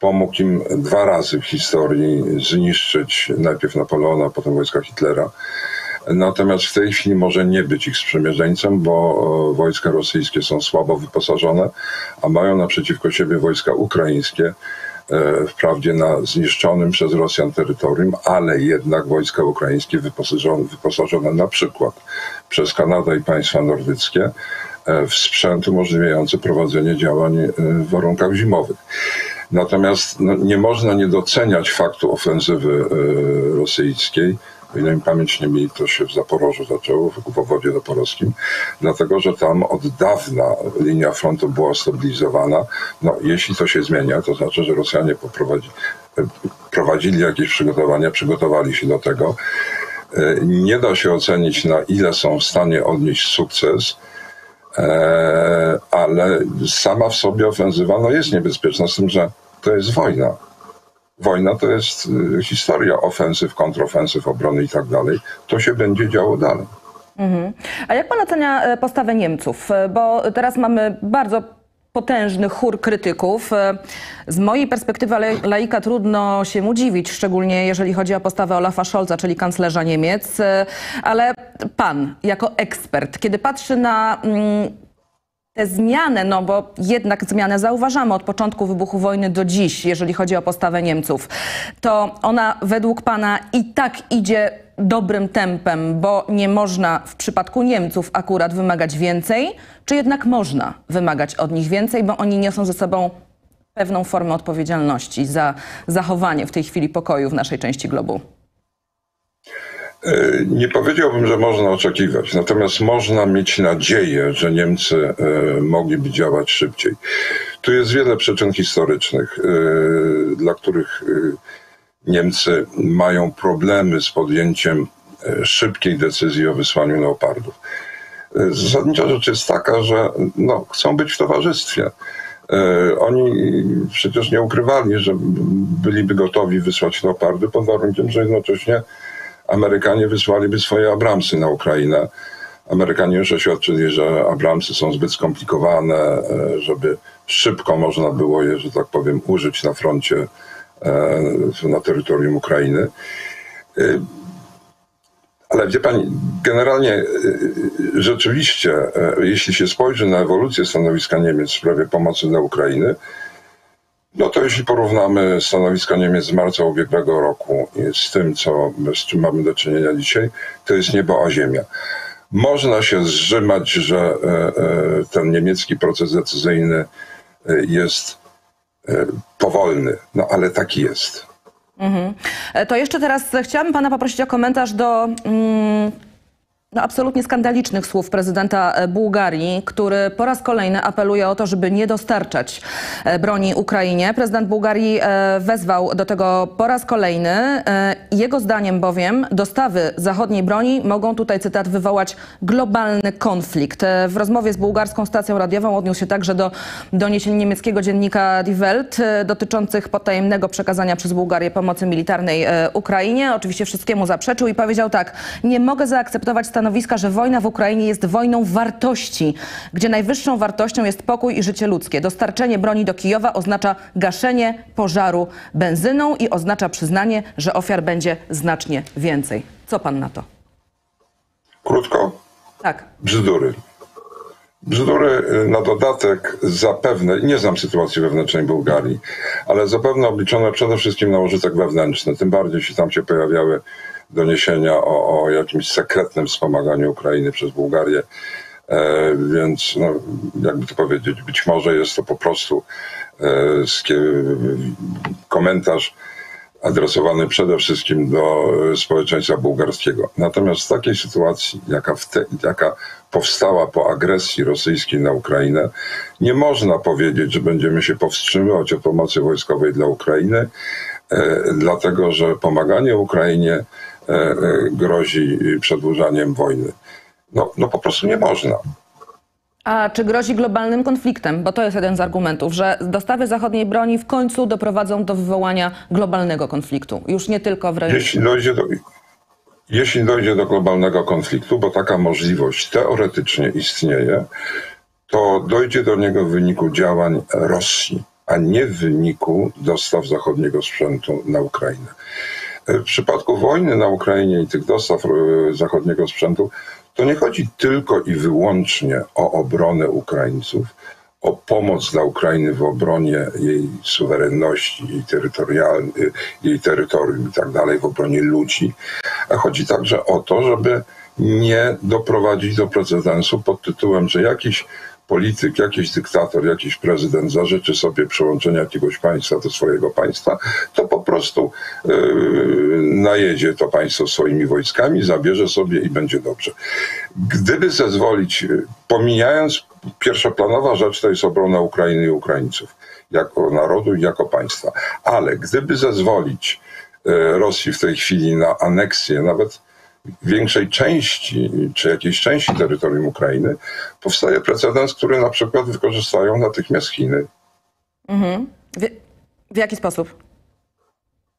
Pomógł im dwa razy w historii zniszczyć najpierw Napoleona, potem wojska Hitlera. Natomiast w tej chwili może nie być ich sprzymierzeńcem, bo wojska rosyjskie są słabo wyposażone, a mają naprzeciwko siebie wojska ukraińskie, wprawdzie na zniszczonym przez Rosjan terytorium, ale jednak wojska ukraińskie wyposażone na przykład przez Kanadę i państwa nordyckie w sprzęt umożliwiający prowadzenie działań w warunkach zimowych. Natomiast nie można nie doceniać faktu ofensywy rosyjskiej. O ile mi pamięć nie mieli, to się w Zaporożu zaczęło, w obwodzie zaporowskim, dlatego że tam od dawna linia frontu była stabilizowana. No, jeśli to się zmienia, to znaczy, że Rosjanie prowadzili jakieś przygotowania, przygotowali się do tego. Nie da się ocenić, na ile są w stanie odnieść sukces, ale sama w sobie ofensywa jest niebezpieczna, z tym, że to jest wojna. Wojna to jest historia ofensyw, kontrofensyw, obrony i tak dalej. To się będzie działo dalej. Mhm. A jak pan ocenia postawę Niemców? Bo teraz mamy bardzo potężny chór krytyków. Z mojej perspektywy laika trudno się mu dziwić, szczególnie jeżeli chodzi o postawę Olafa Scholza, czyli kanclerza Niemiec. Ale pan, jako ekspert, kiedy patrzy na te zmiany, no bo jednak zmianę zauważamy od początku wybuchu wojny do dziś, jeżeli chodzi o postawę Niemców, to ona według pana i tak idzie dobrym tempem, bo nie można w przypadku Niemców akurat wymagać więcej, czy jednak można wymagać od nich więcej, bo oni niosą ze sobą pewną formę odpowiedzialności za zachowanie w tej chwili pokoju w naszej części globu? Nie powiedziałbym, że można oczekiwać, natomiast można mieć nadzieję, że Niemcy mogliby działać szybciej. Tu jest wiele przyczyn historycznych, dla których Niemcy mają problemy z podjęciem szybkiej decyzji o wysłaniu Leopardów. Zasadnicza rzecz jest taka, że chcą być w towarzystwie. Oni przecież nie ukrywali, że byliby gotowi wysłać Leopardy pod warunkiem, że jednocześnie Amerykanie wysłaliby swoje Abramsy na Ukrainę. Amerykanie już oświadczyli, że Abramsy są zbyt skomplikowane, żeby szybko można było je, że tak powiem, użyć na froncie, na terytorium Ukrainy. Ale wie pani, generalnie rzeczywiście, jeśli się spojrzy na ewolucję stanowiska Niemiec w sprawie pomocy dla Ukrainy, No to jeśli porównamy stanowisko Niemiec z marca ubiegłego roku z tym, z czym mamy do czynienia dzisiaj, to jest niebo a ziemia. Można się zżymać, że ten niemiecki proces decyzyjny jest powolny, no ale taki jest. Mhm. To jeszcze teraz chciałabym pana poprosić o komentarz do absolutnie skandalicznych słów prezydenta Bułgarii, który po raz kolejny apeluje o to, żeby nie dostarczać broni Ukrainie. Prezydent Bułgarii wezwał do tego po raz kolejny. Jego zdaniem bowiem dostawy zachodniej broni mogą, tutaj cytat, wywołać globalny konflikt. W rozmowie z bułgarską stacją radiową odniósł się także do doniesień niemieckiego dziennika Die Welt dotyczących potajemnego przekazania przez Bułgarię pomocy militarnej Ukrainie. Oczywiście wszystkiemu zaprzeczył i powiedział tak: nie mogę zaakceptować stanowiska, że wojna w Ukrainie jest wojną wartości, gdzie najwyższą wartością jest pokój i życie ludzkie. Dostarczenie broni do Kijowa oznacza gaszenie pożaru benzyną i oznacza przyznanie, że ofiar będzie znacznie więcej. Co pan na to? Krótko? Tak. Bzdury. Bzdury na dodatek zapewne, nie znam sytuacji wewnętrznej Bułgarii, ale zapewne obliczone przede wszystkim na użytek wewnętrzny, tym bardziej jeśli tam się pojawiały doniesienia o jakimś sekretnym wspomaganiu Ukrainy przez Bułgarię, więc no, jakby to powiedzieć, być może jest to po prostu komentarz adresowany przede wszystkim do społeczeństwa bułgarskiego. Natomiast w takiej sytuacji, jaka powstała po agresji rosyjskiej na Ukrainę, nie można powiedzieć, że będziemy się powstrzymywać od pomocy wojskowej dla Ukrainy, dlatego że pomaganie Ukrainie grozi przedłużaniem wojny. No po prostu nie można. A czy grozi globalnym konfliktem? Bo to jest jeden z argumentów, że dostawy zachodniej broni w końcu doprowadzą do wywołania globalnego konfliktu. Już nie tylko w regionie. Jeśli dojdzie do globalnego konfliktu, bo taka możliwość teoretycznie istnieje, to dojdzie do niego w wyniku działań Rosji, a nie w wyniku dostaw zachodniego sprzętu na Ukrainę. W przypadku wojny na Ukrainie i tych dostaw zachodniego sprzętu, to nie chodzi tylko i wyłącznie o obronę Ukraińców, o pomoc dla Ukrainy w obronie jej suwerenności, jej terytorium i tak dalej, w obronie ludzi, a chodzi także o to, żeby nie doprowadzić do precedensu pod tytułem, że jakiś polityk, jakiś dyktator, jakiś prezydent zażyczy sobie przyłączenia jakiegoś państwa do swojego państwa, to po prostu najedzie to państwo swoimi wojskami, zabierze sobie i będzie dobrze. Gdyby zezwolić, pomijając, pierwszoplanowa rzecz to jest obrona Ukrainy i Ukraińców, jako narodu i jako państwa, ale gdyby zezwolić Rosji w tej chwili na aneksję, nawet większej części, czy jakiejś części terytorium Ukrainy, powstaje precedens, który na przykład wykorzystają natychmiast Chiny. Mhm. W jaki sposób?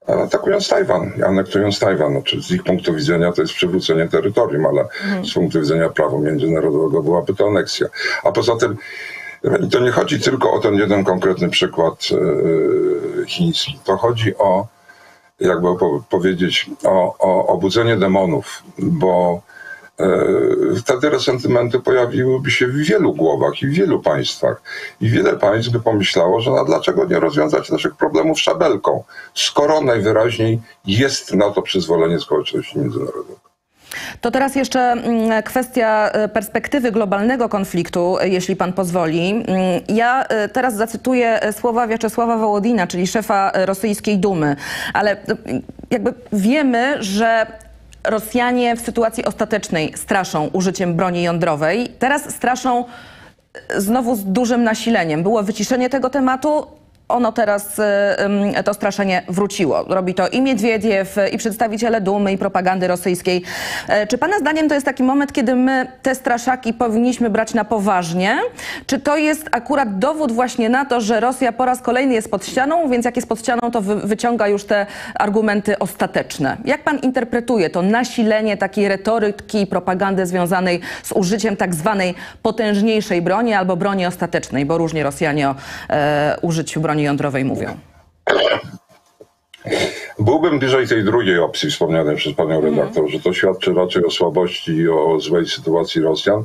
Atakując Tajwan, anektując Tajwan. Znaczy, z ich punktu widzenia to jest przywrócenie terytorium, ale z punktu widzenia prawa międzynarodowego byłaby to aneksja. A poza tym to nie chodzi tylko o ten jeden konkretny przykład chiński. To chodzi o, jakby powiedzieć, o obudzenie demonów, bo wtedy resentymenty pojawiłyby się w wielu głowach i w wielu państwach. I wiele państw by pomyślało, że dlaczego nie rozwiązać naszych problemów szabelką, skoro najwyraźniej jest na to przyzwolenie społeczności międzynarodowej. To teraz jeszcze kwestia perspektywy globalnego konfliktu, jeśli pan pozwoli. Ja teraz zacytuję słowa Wiaczesława Wołodina, czyli szefa rosyjskiej Dumy, ale jakby wiemy, że Rosjanie w sytuacji ostatecznej straszą użyciem broni jądrowej. Teraz straszą znowu z dużym nasileniem. Było wyciszenie tego tematu. Ono teraz, to straszenie wróciło. Robi to i Miedwiediew, i przedstawiciele Dumy, i propagandy rosyjskiej. Czy pana zdaniem to jest taki moment, kiedy my te straszaki powinniśmy brać na poważnie? Czy to jest akurat dowód właśnie na to, że Rosja po raz kolejny jest pod ścianą, więc jak jest pod ścianą, to wyciąga już te argumenty ostateczne? Jak pan interpretuje to nasilenie takiej retoryki, propagandy związanej z użyciem tak zwanej potężniejszej broni albo broni ostatecznej, bo różnie Rosjanie o użyciu broni jądrowej mówią? Byłbym bliżej tej drugiej opcji wspomnianej przez panią redaktor, że to świadczy raczej o słabości i o złej sytuacji Rosjan,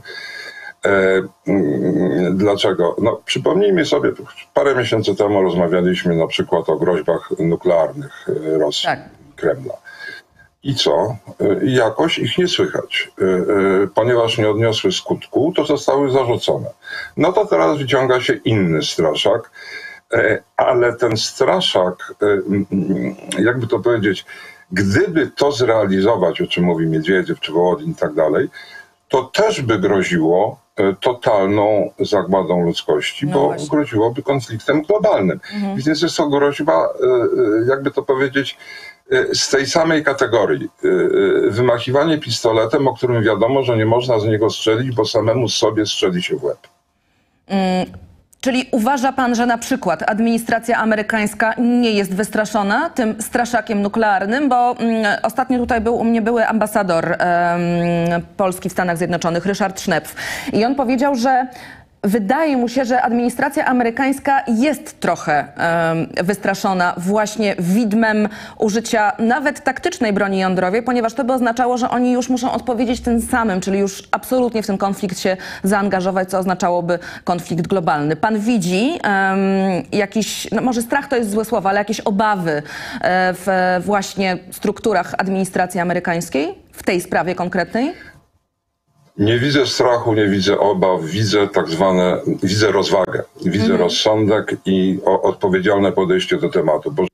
Dlaczego? No, przypomnijmy sobie, parę miesięcy temu rozmawialiśmy na przykład o groźbach nuklearnych Rosji, tak. Kremla. I co? Jakoś ich nie słychać. Ponieważ nie odniosły skutku, to zostały zarzucone. No to teraz wyciąga się inny straszak, ale ten straszak, jakby to powiedzieć, gdyby to zrealizować, o czym mówi Miedwiediew czy Wołodin i tak dalej, to też by groziło totalną zagładą ludzkości, no bo właśnie. Groziłoby konfliktem globalnym. Mhm. Więc jest to groźba, jakby to powiedzieć, z tej samej kategorii. Wymachiwanie pistoletem, o którym wiadomo, że nie można z niego strzelić, bo samemu sobie strzeli się w łeb. Czyli uważa pan, że na przykład administracja amerykańska nie jest wystraszona tym straszakiem nuklearnym, bo ostatnio tutaj był u mnie były ambasador Polski w Stanach Zjednoczonych, Ryszard Sznepf. I on powiedział, że wydaje mu się, że administracja amerykańska jest trochę wystraszona właśnie widmem użycia nawet taktycznej broni jądrowej, ponieważ to by oznaczało, że oni już muszą odpowiedzieć tym samym, czyli już absolutnie w ten konflikt się zaangażować, co oznaczałoby konflikt globalny. Pan widzi jakiś, no może strach to jest złe słowo, ale jakieś obawy w właśnie strukturach administracji amerykańskiej w tej sprawie konkretnej? Nie widzę strachu, nie widzę obaw, widzę tak zwane, widzę rozwagę, widzę rozsądek i odpowiedzialne podejście do tematu. Bo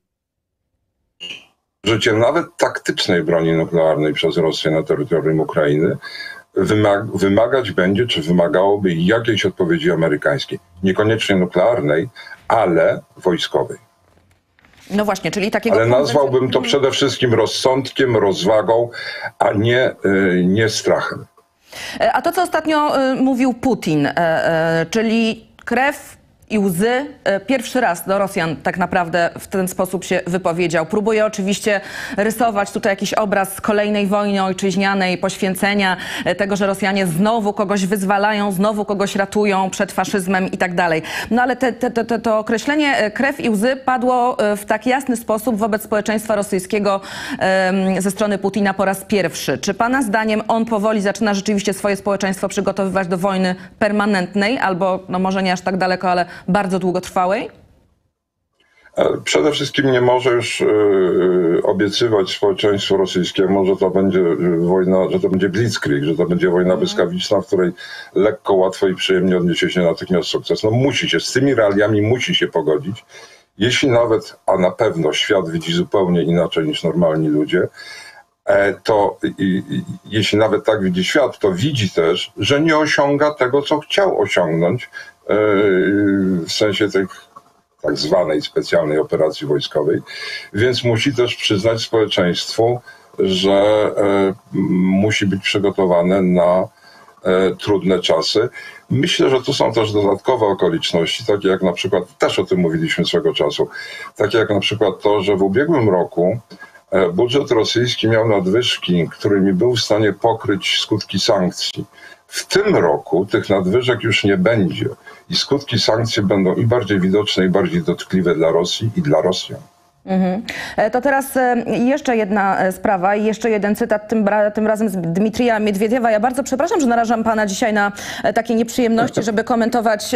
użycie nawet taktycznej broni nuklearnej przez Rosję na terytorium Ukrainy wymagać będzie, czy wymagałoby jakiejś odpowiedzi amerykańskiej. Niekoniecznie nuklearnej, ale wojskowej. No właśnie, czyli takiego... Ale nazwałbym to przede wszystkim rozsądkiem, rozwagą, a nie strachem. A to, co ostatnio mówił Putin, czyli krew i łzy, pierwszy raz do Rosjan tak naprawdę w ten sposób się wypowiedział. Próbuje oczywiście rysować tutaj jakiś obraz kolejnej wojny ojczyźnianej, poświęcenia tego, że Rosjanie znowu kogoś wyzwalają, znowu kogoś ratują przed faszyzmem i tak dalej. No ale to określenie krew i łzy padło w tak jasny sposób wobec społeczeństwa rosyjskiego ze strony Putina po raz pierwszy. Czy pana zdaniem on powoli zaczyna rzeczywiście swoje społeczeństwo przygotowywać do wojny permanentnej albo, no może nie aż tak daleko, ale bardzo długotrwałej? Przede wszystkim nie może już obiecywać społeczeństwu rosyjskiemu, że to będzie wojna, że to będzie blitzkrieg, że to będzie wojna błyskawiczna, w której lekko, łatwo i przyjemnie odniesie się natychmiast sukces. No musi się, z tymi realiami musi się pogodzić. Jeśli nawet, a na pewno świat widzi zupełnie inaczej niż normalni ludzie, to jeśli nawet tak widzi świat, to widzi też, że nie osiąga tego, co chciał osiągnąć, w sensie tej tak zwanej specjalnej operacji wojskowej, więc musi też przyznać społeczeństwu, że musi być przygotowane na trudne czasy. Myślę, że tu są też dodatkowe okoliczności, takie jak na przykład, też o tym mówiliśmy swego czasu, takie jak na przykład to, że w ubiegłym roku budżet rosyjski miał nadwyżki, którymi był w stanie pokryć skutki sankcji. W tym roku tych nadwyżek już nie będzie i skutki sankcji będą i bardziej widoczne, i bardziej dotkliwe dla Rosji i dla Rosjan. To teraz jeszcze jedna sprawa i jeszcze jeden cytat, tym razem z Dmitrija Miedwiediewa. Ja bardzo przepraszam, że narażam pana dzisiaj na takie nieprzyjemności, żeby komentować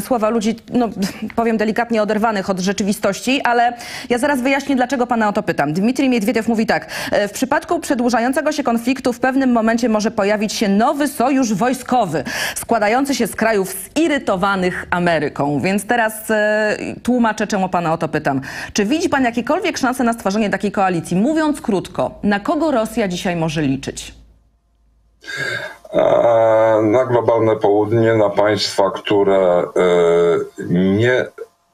słowa ludzi, no, powiem delikatnie, oderwanych od rzeczywistości, ale ja zaraz wyjaśnię, dlaczego pana o to pytam. Dmitrij Miedwiediew mówi tak. W przypadku przedłużającego się konfliktu w pewnym momencie może pojawić się nowy sojusz wojskowy, składający się z krajów zirytowanych Ameryką. Więc teraz tłumaczę, czemu pana o to pytam. Czy widzi pan jakiekolwiek szanse na stworzenie takiej koalicji? Mówiąc krótko, na kogo Rosja dzisiaj może liczyć? Na globalne południe, na państwa, które nie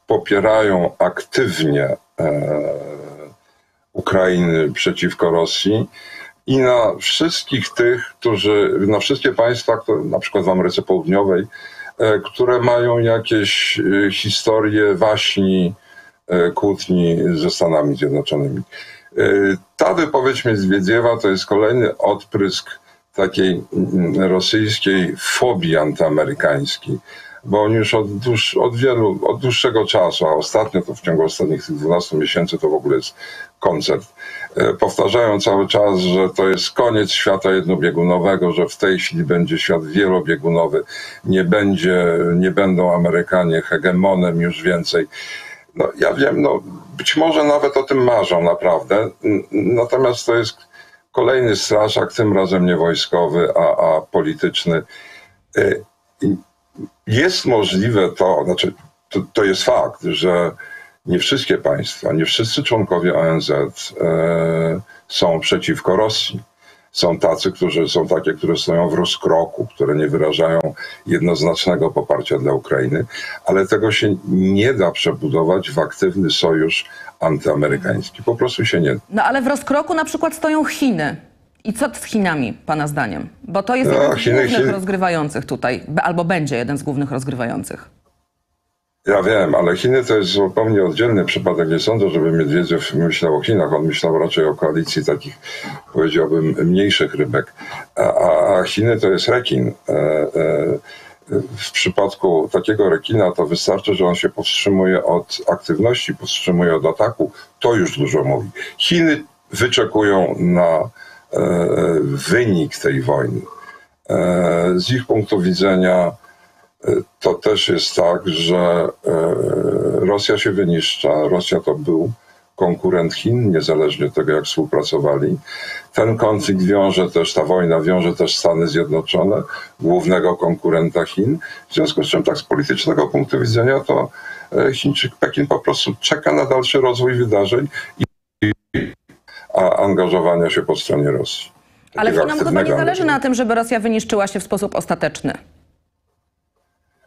popierają aktywnie Ukrainy przeciwko Rosji i na wszystkich tych, na wszystkie państwa, które, na przykład w Ameryce Południowej, które mają jakieś historie waśni, kłótni ze Stanami Zjednoczonymi. Ta wypowiedź Miedwiediewa to jest kolejny odprysk takiej rosyjskiej fobii antyamerykańskiej. bo oni już od dłuższego czasu, a ostatnio to w ciągu ostatnich tych 12 miesięcy to w ogóle jest koncert, powtarzają cały czas, że to jest koniec świata jednobiegunowego, że w tej chwili będzie świat wielobiegunowy, nie będą Amerykanie hegemonem już więcej. No ja wiem, no być może nawet o tym marzą naprawdę, natomiast to jest kolejny straszak, tym razem nie wojskowy, a polityczny. Jest możliwe to, znaczy to jest fakt, że nie wszystkie państwa, nie wszyscy członkowie ONZ są przeciwko Rosji. Są tacy, które stoją w rozkroku, które nie wyrażają jednoznacznego poparcia dla Ukrainy, ale tego się nie da przebudować w aktywny sojusz antyamerykański. Po prostu się nie da. No ale w rozkroku na przykład stoją Chiny. I co z Chinami, pana zdaniem? Bo to jest jeden z głównych rozgrywających tutaj, albo będzie jeden z głównych rozgrywających. Ja wiem, ale Chiny to jest zupełnie oddzielny przypadek. Nie sądzę, żeby Miedwiediew myślał o Chinach. On myślał raczej o koalicji takich, powiedziałbym, mniejszych rybek. A Chiny to jest rekin. W przypadku takiego rekina to wystarczy, że on się powstrzymuje od aktywności, powstrzymuje od ataku. To już dużo mówi. Chiny wyczekują na wynik tej wojny. Z ich punktu widzenia to też jest tak, że Rosja się wyniszcza. Rosja to był konkurent Chin, niezależnie od tego, jak współpracowali. Ten konflikt ta wojna wiąże też Stany Zjednoczone, głównego konkurenta Chin. W związku z czym tak z politycznego punktu widzenia to Pekin po prostu czeka na dalszy rozwój wydarzeń a angażowania się po stronie Rosji. Ale Chinom chyba nie zależy na tym, żeby Rosja wyniszczyła się w sposób ostateczny.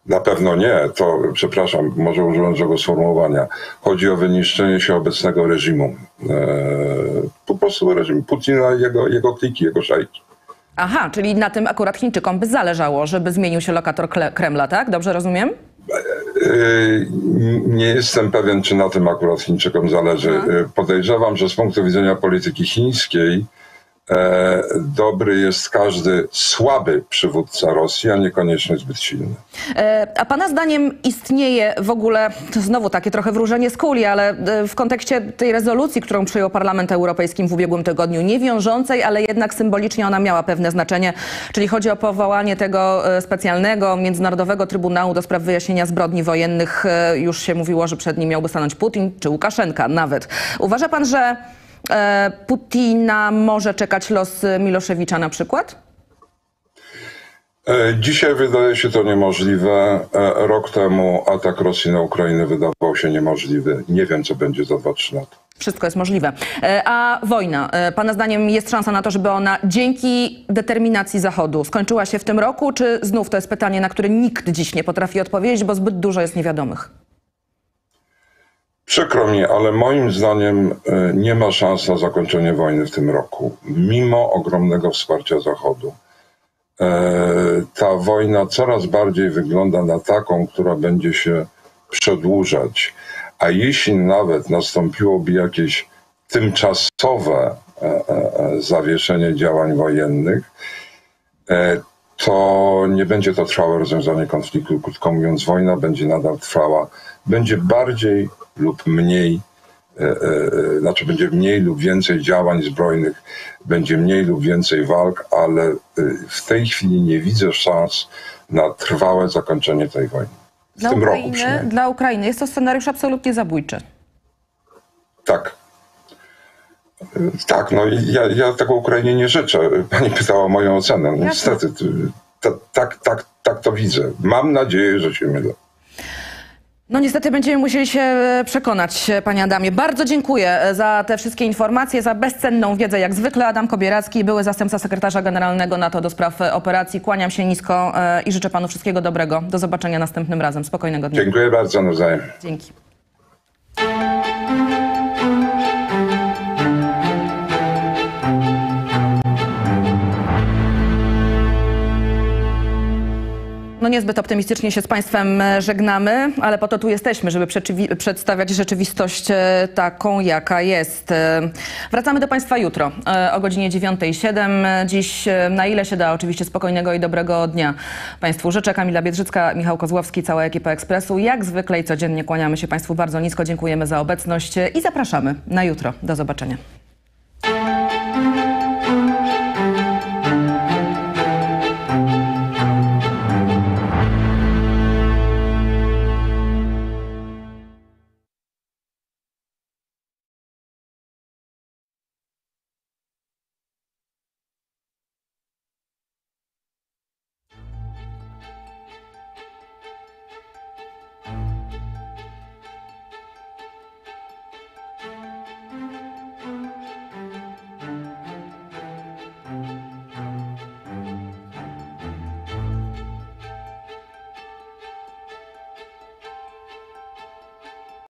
Na pewno nie. To, przepraszam, może użyłem złego sformułowania. Chodzi o wyniszczenie się obecnego reżimu. Po prostu reżim Putina, jego kliki, jego szajki. Aha, czyli na tym akurat Chińczykom by zależało, żeby zmienił się lokator Kremla, tak? Dobrze rozumiem? Nie jestem pewien, czy na tym akurat Chińczykom zależy. Podejrzewam, że z punktu widzenia polityki chińskiej dobry jest każdy słaby przywódca Rosji, a niekoniecznie zbyt silny. A pana zdaniem istnieje w ogóle, to znowu takie trochę wróżenie z kuli, ale w kontekście tej rezolucji, którą przyjął Parlament Europejski w ubiegłym tygodniu, niewiążącej, ale jednak symbolicznie ona miała pewne znaczenie, czyli chodzi o powołanie tego specjalnego Międzynarodowego Trybunału do spraw wyjaśnienia zbrodni wojennych. Już się mówiło, że przed nim miałby stanąć Putin czy Łukaszenka nawet. Uważa pan, że Putina może czekać los Miloszewicza na przykład? Dzisiaj wydaje się to niemożliwe. Rok temu atak Rosji na Ukrainę wydawał się niemożliwy. Nie wiem, co będzie za 2-3 lata. Wszystko jest możliwe. A wojna? Pana zdaniem jest szansa na to, żeby ona dzięki determinacji Zachodu skończyła się w tym roku? Czy znów to jest pytanie, na które nikt dziś nie potrafi odpowiedzieć, bo zbyt dużo jest niewiadomych? Przykro mi, ale moim zdaniem nie ma szans na zakończenie wojny w tym roku, mimo ogromnego wsparcia Zachodu. Ta wojna coraz bardziej wygląda na taką, która będzie się przedłużać. A jeśli nawet nastąpiłoby jakieś tymczasowe zawieszenie działań wojennych, to nie będzie to trwałe rozwiązanie konfliktu. Krótko mówiąc, wojna będzie nadal trwała. Będzie bardziej lub mniej, znaczy będzie mniej lub więcej działań zbrojnych, będzie mniej lub więcej walk, ale w tej chwili nie widzę szans na trwałe zakończenie tej wojny. Dla Ukrainy jest to scenariusz absolutnie zabójczy. Tak. Tak, no ja tego Ukrainie nie życzę. Pani pytała o moją ocenę. Niestety, tak to widzę. Mam nadzieję, że się mylę. No niestety będziemy musieli się przekonać, panie Adamie. Bardzo dziękuję za te wszystkie informacje, za bezcenną wiedzę. Jak zwykle Adam Kobieracki, były zastępca sekretarza generalnego NATO do spraw operacji. Kłaniam się nisko i życzę panu wszystkiego dobrego. Do zobaczenia następnym razem. Spokojnego dnia. Dziękuję bardzo nawzajem. Dzięki. No niezbyt optymistycznie się z Państwem żegnamy, ale po to tu jesteśmy, żeby przedstawiać rzeczywistość taką, jaka jest. Wracamy do Państwa jutro o godzinie 9:07. Dziś na ile się da, oczywiście spokojnego i dobrego dnia Państwu życzę. Kamila Biedrzycka, Michał Kozłowski, cała ekipa Ekspresu. Jak zwykle i codziennie kłaniamy się Państwu bardzo nisko. Dziękujemy za obecność i zapraszamy na jutro. Do zobaczenia.